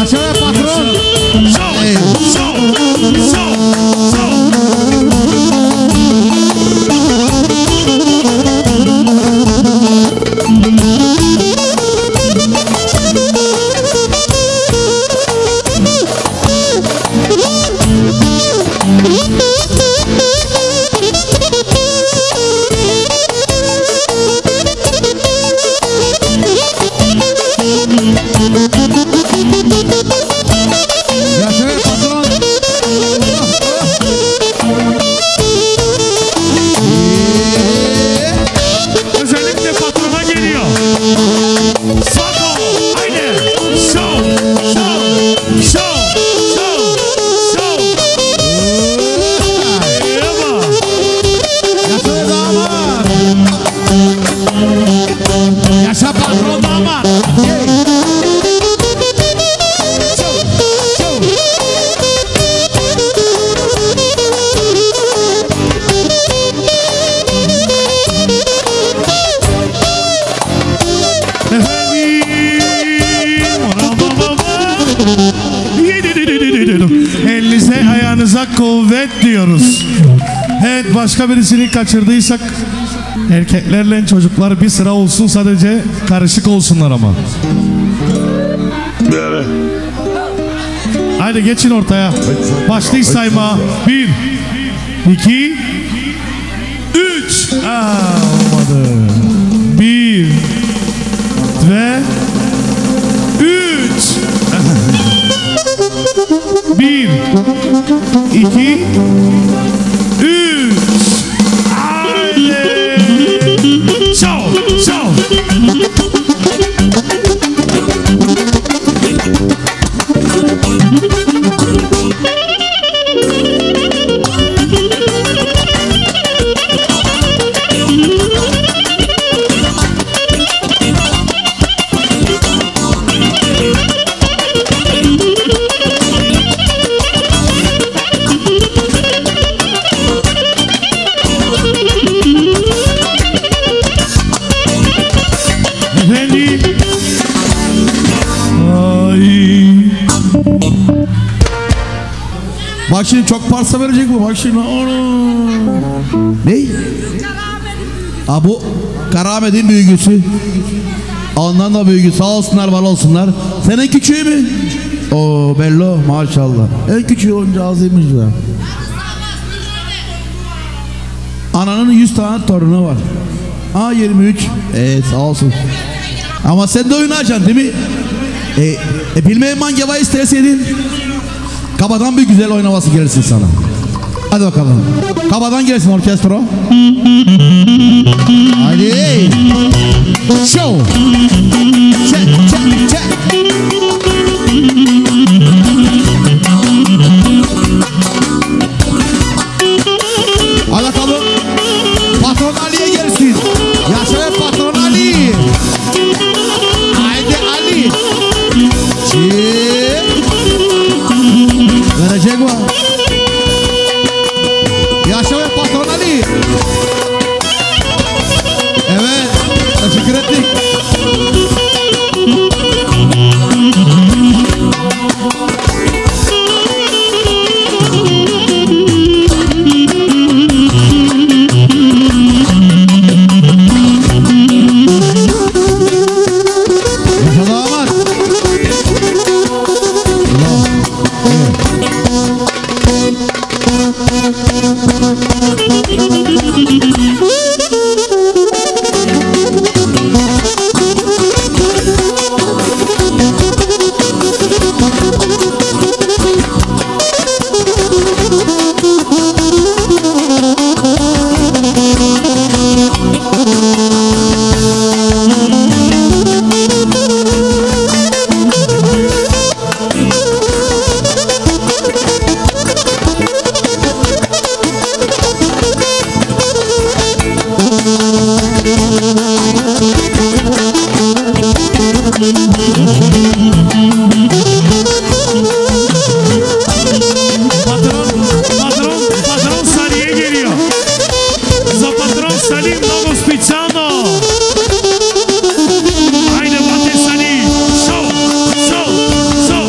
¿Sabe, patrón? Elinize ayağınıza kuvvet diyoruz. Evet, başka birisini kaçırdıysak erkeklerle çocuklar bir sıra olsun, sadece karışık olsunlar ama. Evet. Haydi geçin ortaya. Başlayın sayma. 1, 2, 3. Olmadı. 1 ve 3. 1, 2, 3. Haydi. Çal, çal. Bak şimdi çok parça verecek bu. Bak şimdi. Ne? Aa, bu Karamet'in büyüğüsü. Ondan da büyüğü. Sağ olsunlar, var olsunlar. Senin küçüğü mü? Oo, bello maşallah. En küçüğü onca azıymış da. Ananın 100 tane torunu var. Aa, 23. Sağ olsun. Ama sen de oynayacaksın değil mi? Bilmeyen mangeva isteseydin. Kabadan bir güzel oynaması gelsin sana. Hadi bakalım. Kabadan gelsin orkestro. Haydi. Show. Çek, çek, çek. Hadi bakalım. Patron Ali'ye gelsin. Yaşa ve Patron Ali. Haydi Ali. Verecek var. Yaşa ve Patron Ali. Evet, teşekkür ettik. Haydi Fatih Salih. Şov, şov, şov.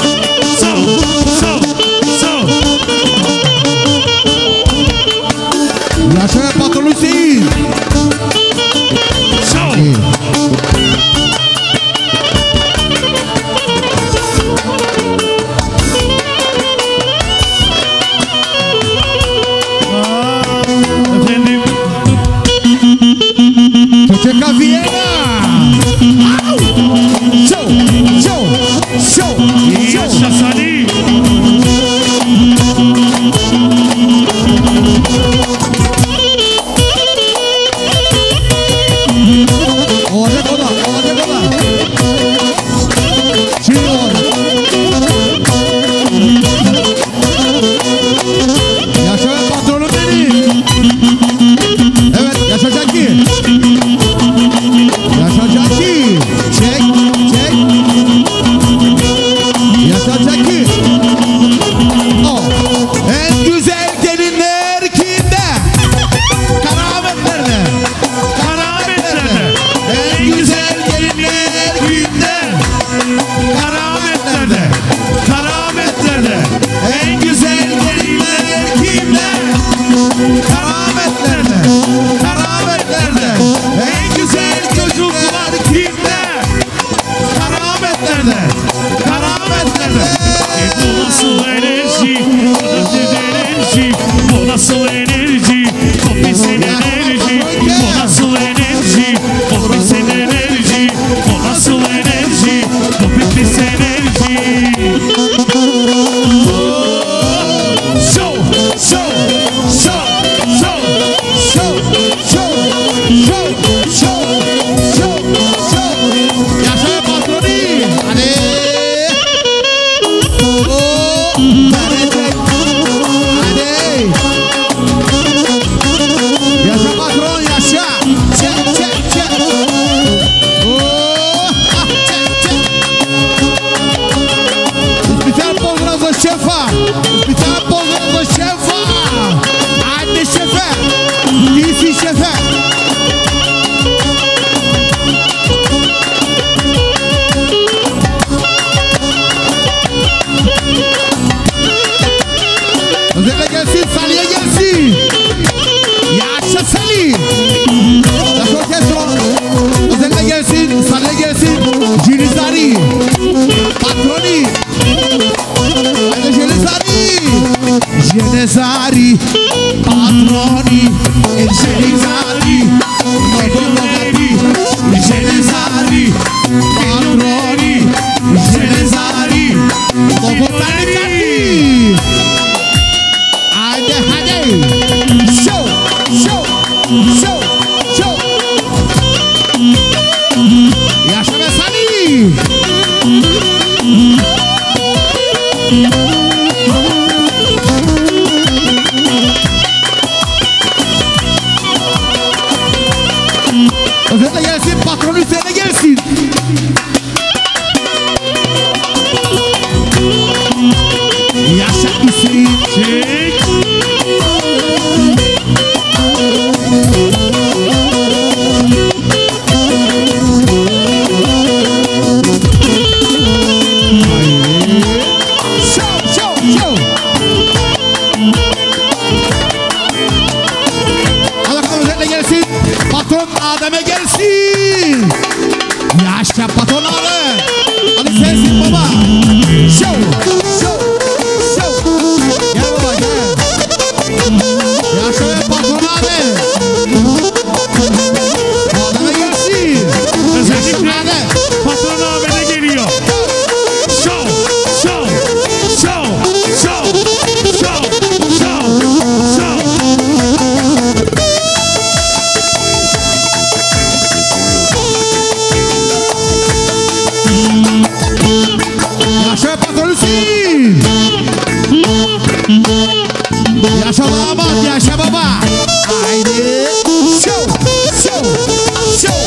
Checa Viena. Show, show, show, show. Genezari, patroni, genezari, patroni, genezari, patroni, genezari, patroni. Hadi hadi, show, show, show, show. Yaşa be Salih. Üzerine gelsin, patron üzerine gelsin. Yaşa İsviçre. Çek. Şov, şov, şov. Allah'ın üzerine gelsin. Patron Adem'e gelsin. Yaşa patronları, hadi sensin baba. Show, show, show. Gel baba gel. Yaşa patronları. Adana gelsin. Özellikle patron Adana geliyor. Show, show, show, show, show, show, show. Yaşa damat, yaşa baba. Haydi. Show, show, show, show.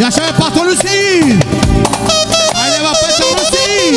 Yaşa patron Hüseyin. Haydi bak patron Hüseyin.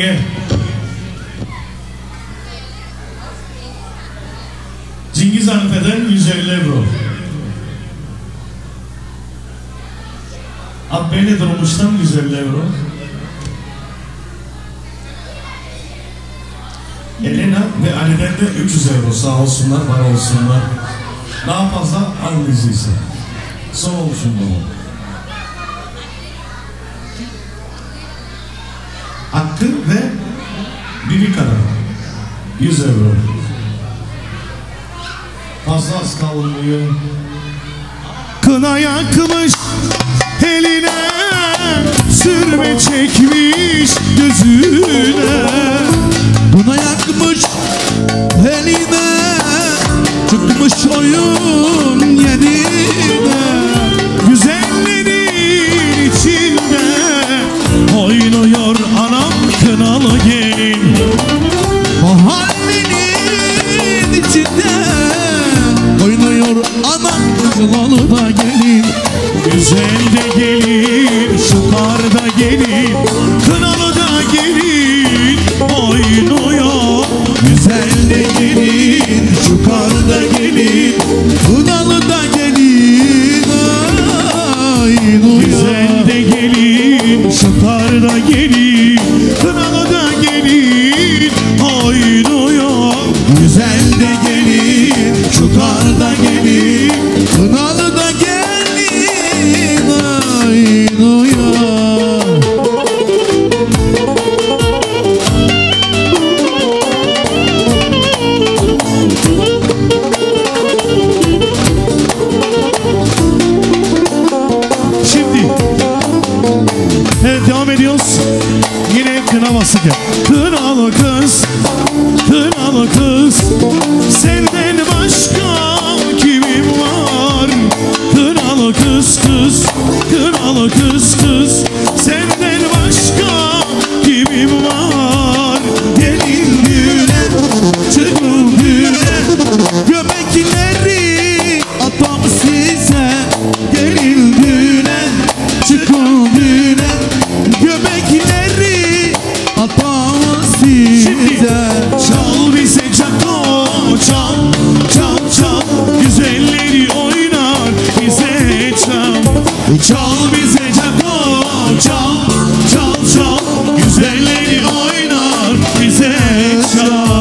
diye. Cengiz Hanife'den 150 euro. Abbeyle Dolmuş'tan 150 euro. Elena ve Ali'den de 300 euro. Sağ olsunlar, var olsunlar. Daha fazla almayacaksa. Son olsun bu. Hakkı ve Bibika'da 100 euro. Fazla az kalmıyor. Kına yakmış eline, sürme çekmiş gözüne. Kına yakmış eline, çıkmış oyun yerine. Güzellerin içinde oynuyor anam kınalı gelin. Mahallenin içinde oynuyor anam kınalı da gelin. Güzel de gelin, şu karda gelin, kınalı da gelin oynuyor. Güzel de gelin, şu karda gelin, kınalı da gelin oynuyor. Güzel de gelin, şu karda gelin, kınalı da gelin oynuyor. Güzel de gelin, şu karda gelin, kınalı da gelin oynuyor. Kınalı kız, kınalı kız, senden başka kimim var? Kınalı kız, kız, kınalı kız, kız, senden başka kimim var? Gelin düğüne, çıkın düğüne, göbekleri atam size. Gelin düğüne, çıkın düğüne, göbekleri atamız size. Çal bize çako, çal, çal, çal, güzelleri oynar bize çal. Çal bize çako, çal, çal, çal, güzelleri oynar bize çal.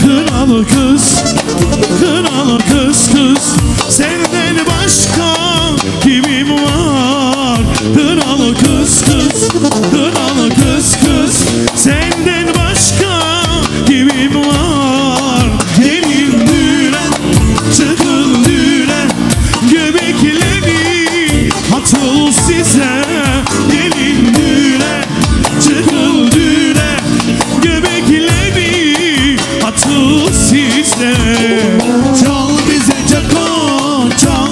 Kınalı kız, kınalı kız, kız, senden başka kimim var? Kınalı kız, kız, kınalı kız, kız, senden başka kimim var? Gelin düğüne, çıkın düğüne, göbekleri atıl size. Gelin düğüne, çıkın düğüne, göbekleri atıl size. Çal bize çako, çal,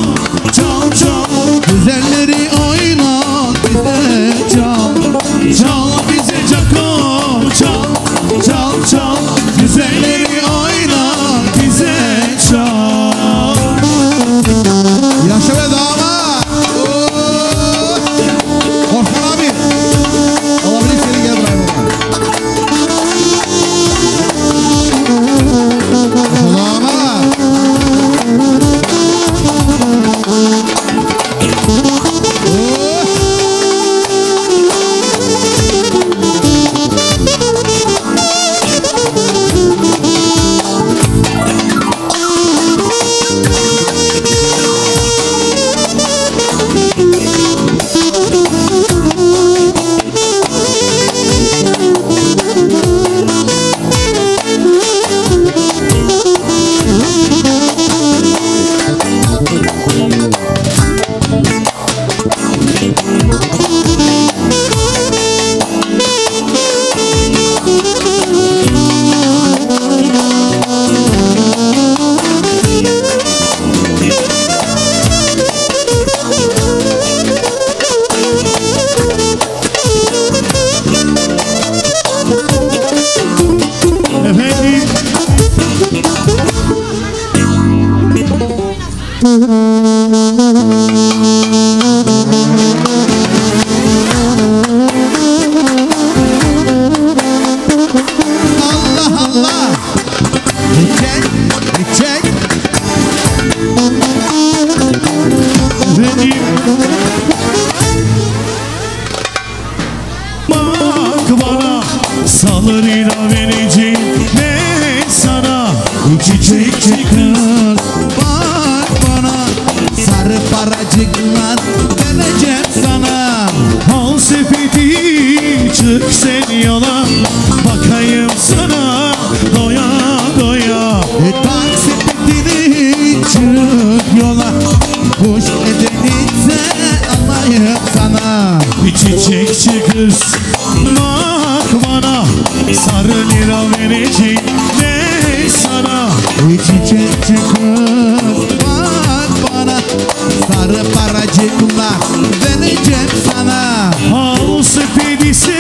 Allah Allah. Gidecek, gidecek. Benim bak bana salırıyla verecek ne sana çiçek çıkar. Bak bana sarı paracıklar vereceğim sana. Hal sepeti çık sen yola bakayım sana doya doya. Hal sepetini çık yola kuş edenize alayım sana. Bir çiçek çıkız bak bana sarı lira verecek ne sana. Bir çiçek çıkız bak bana sarı paracıkla vereceğim sana. Hal sepedisi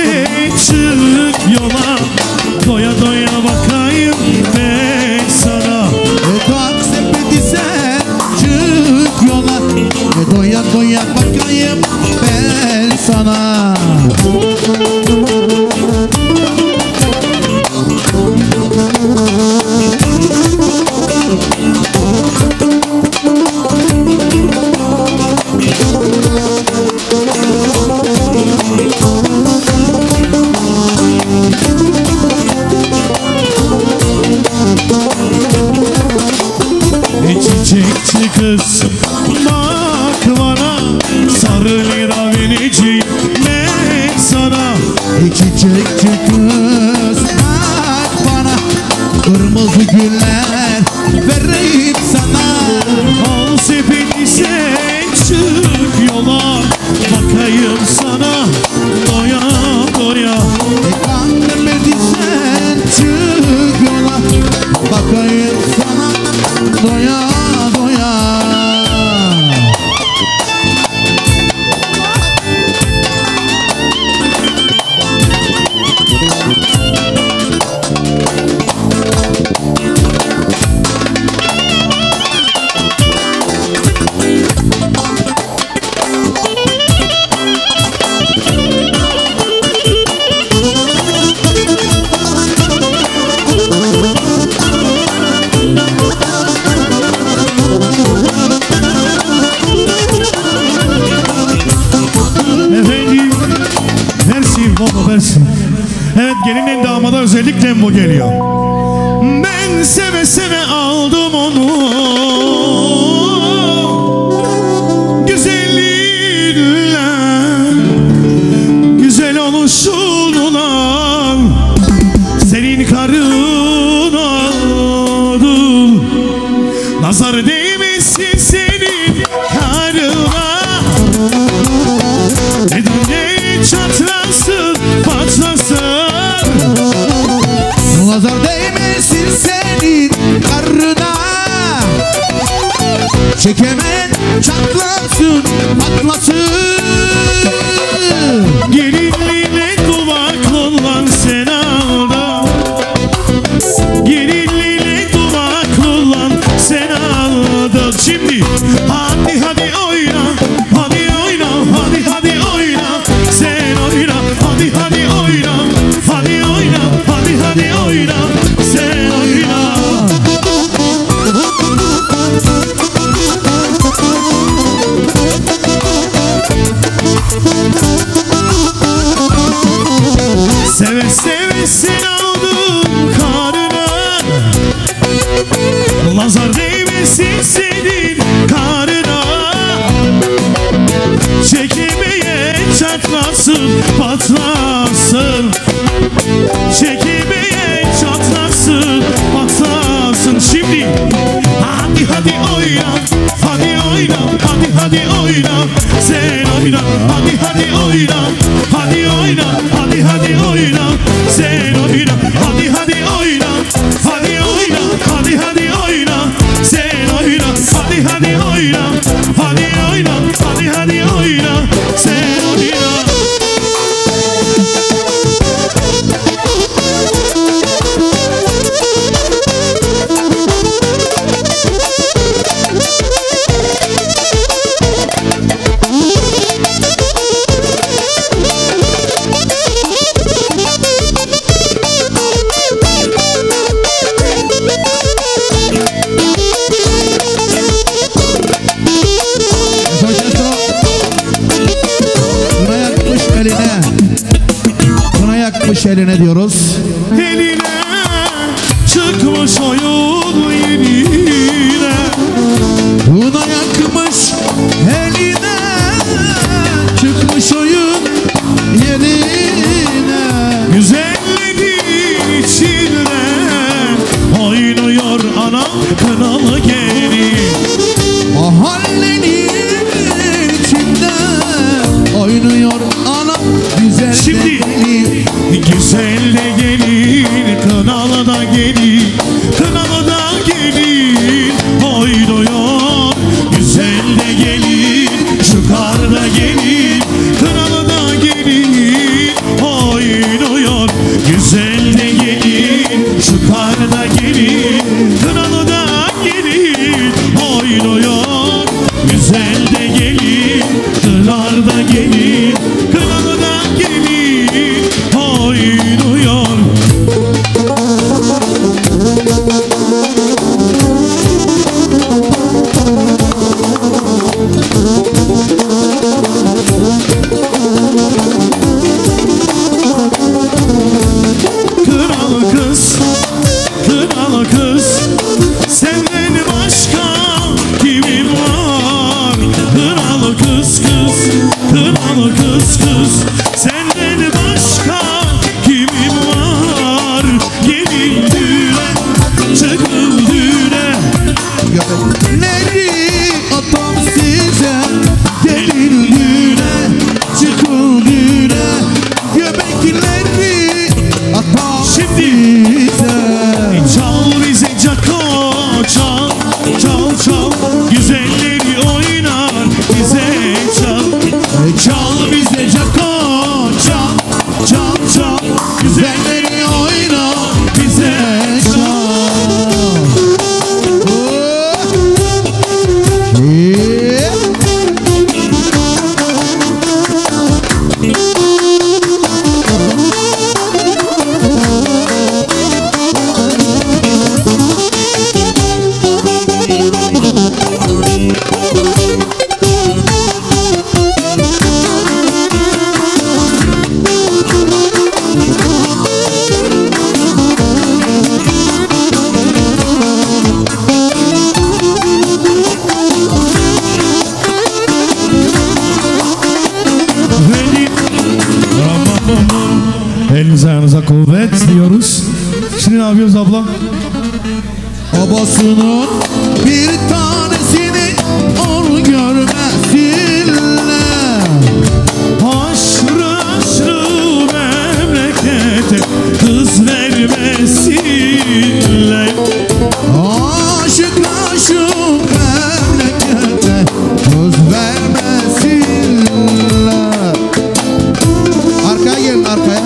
çık yola doya doya bakayım ben sana. Hal sepedisi çık yola doya doya bakayım ben sana. Çiçekçi kız bak bana sarı lira vereceğim ne sana. Çiçekçi kız bak bana kırmızı güller vereyim sana. Al sepeti sen çık yola bakayım sana doya doya. Kan demedi sen çık yola bakayım sana doya. Evet, gelinin damada özellikle bu geliyor. Ben seve seve aldım onu. Güzelliğinle güzel oluşunla senin karın oldu. Nazar değmesin senin karına. Nedimle çatlasın patlasın. Nazar değmesin senin karına. Çekemen çatlasın patlasın. Gelinliğine duvak olan sen alda. Gelinliğine duvak olan sen alda. Şimdi hadi hadi oyna. Seve seve sen aldın karına. Nazar değmesin senin karına. Çekemeye çatlasın patlasın. Çekemeye çatlasın patlasın. Şimdi hadi hadi oyna. Hadi oyna. Hadi hadi oyna. Sen oyna. Hadi hadi oyna. Hadi oyna. Hadi hadi oyna. Sen oyna. Hadi hadi oyna. Hadi oyna. Hadi hadi oyna. Sen oyna. Hadi hadi oyna. Hadi oyna. Hadi hadi oyna. Sen oyna. Kınalı da gelin, kınalı da gelin, oynuyor güzel de gelin, çıkar da gelin, kınalı da gelin, oynuyor güzel de gelin, çıkar da gelin, kınalı da gelin, oynuyor güzel de gelin, kınar da gelin, kınalı da gelin, oynuyor. Elinize ayağınıza kuvvet diyoruz. Şimdi ne yapıyoruz abla? Babasının bir tanesini onu görmesinler. Haşrı haşrı memlekete kız vermesinler. Aşık aşık memlekete kız vermesinler. Arkaya gelin, arkaya.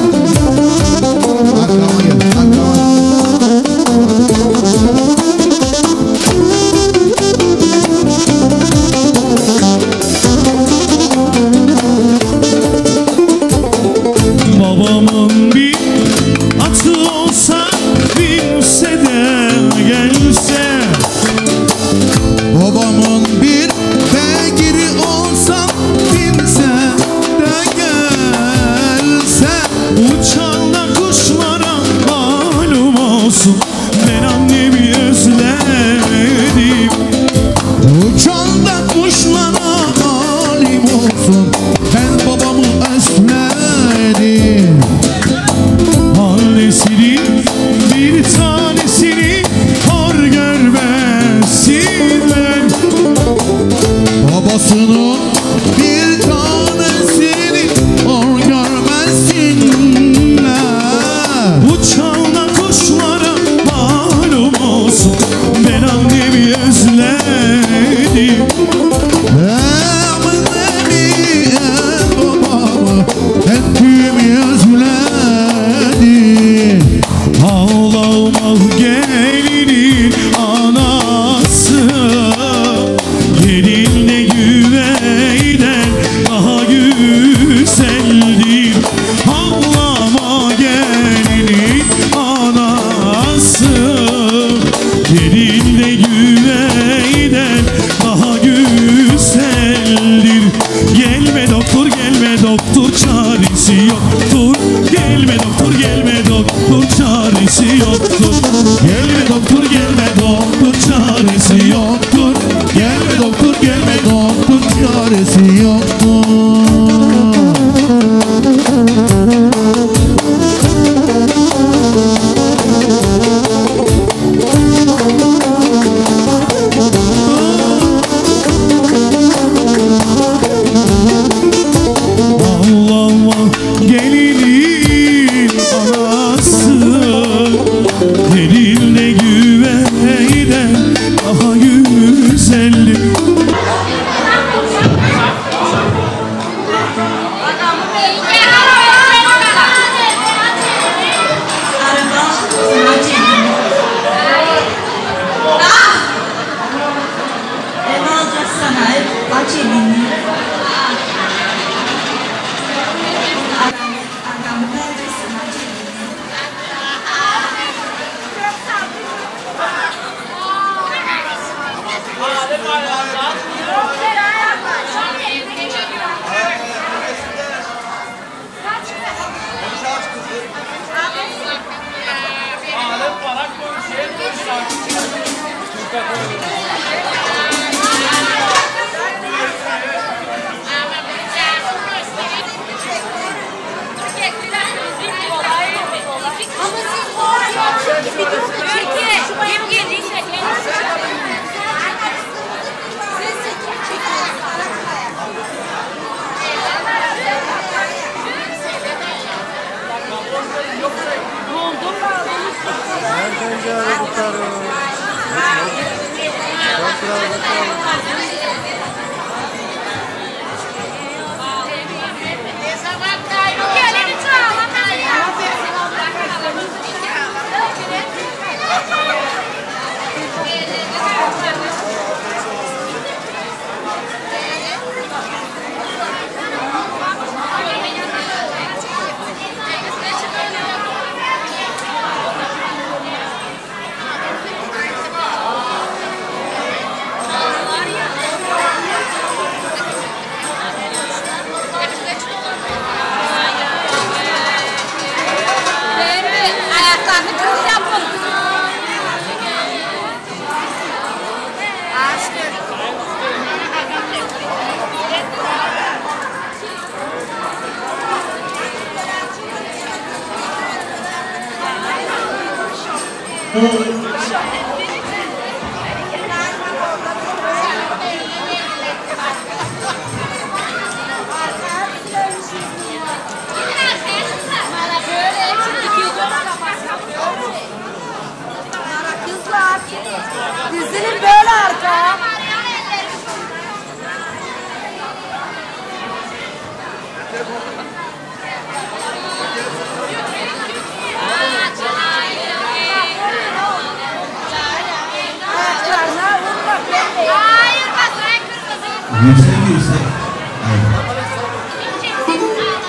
Gelinin anası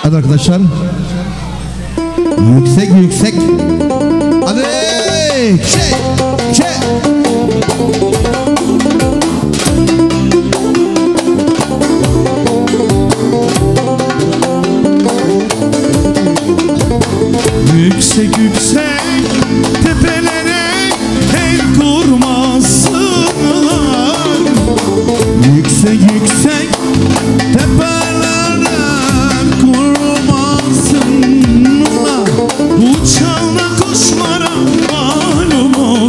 Hadi arkadaşlar. Yüksek yüksek. Hadi. Çek. Çek. Yüksek yüksek tepelere el kurmasınlar. Yüksek yüksek tepelere kurmasınlar. Uçan kuşlara malum.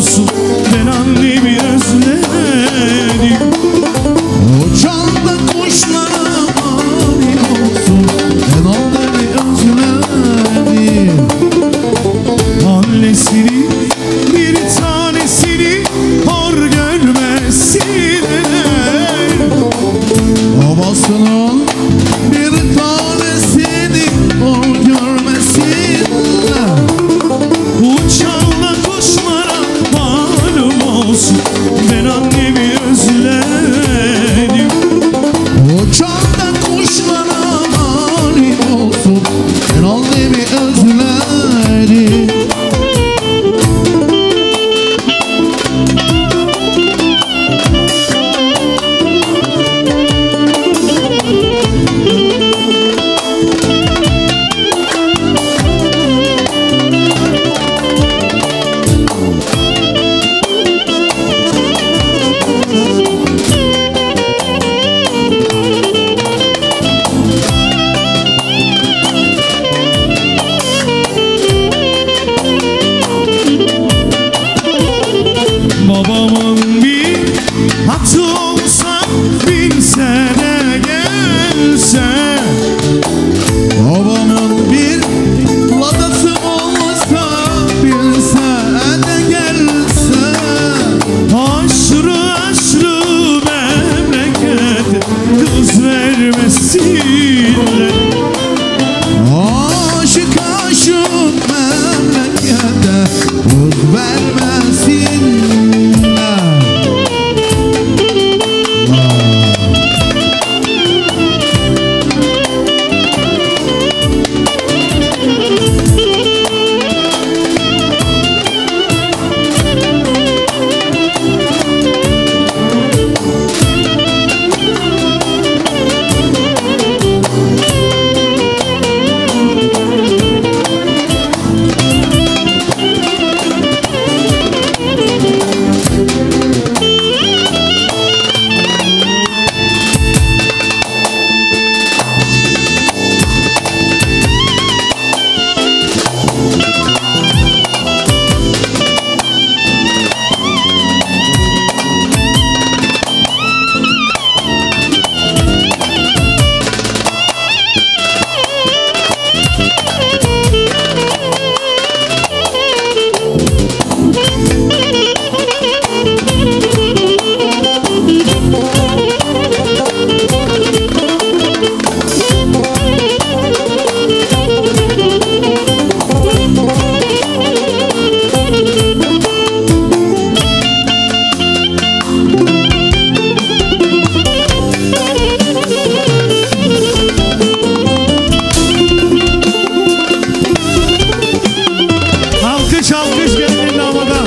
havada.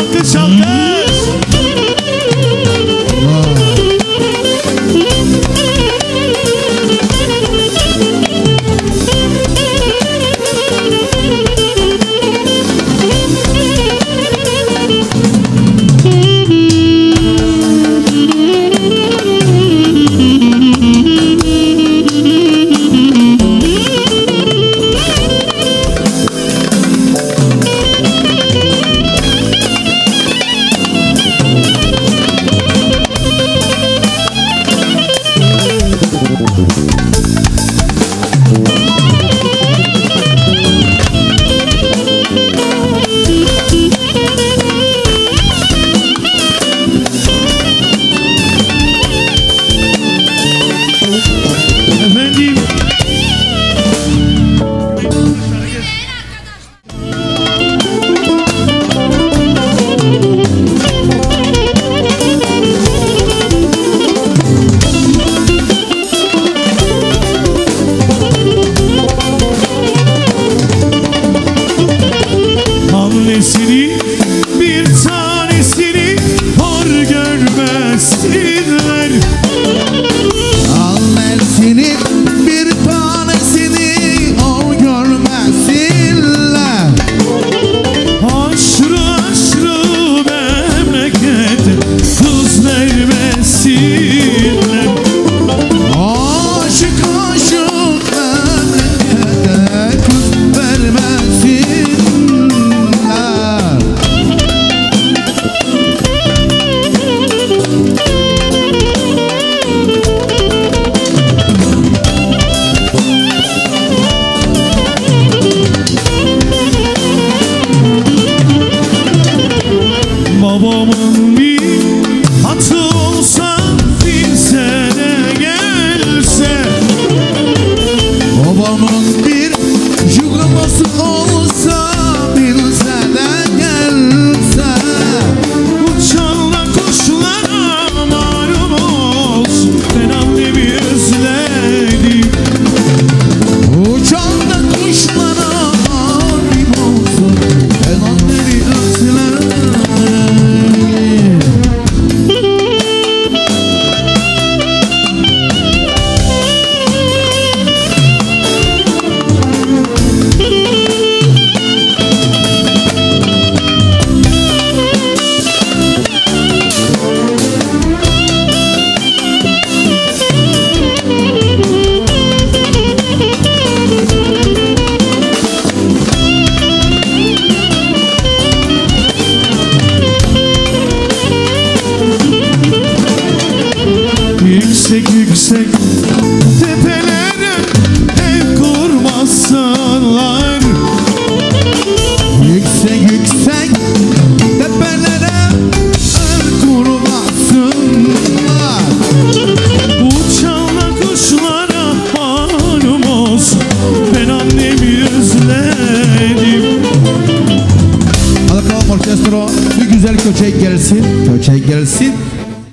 Alkış alkış. Köçek gelsin, köçek gelsin.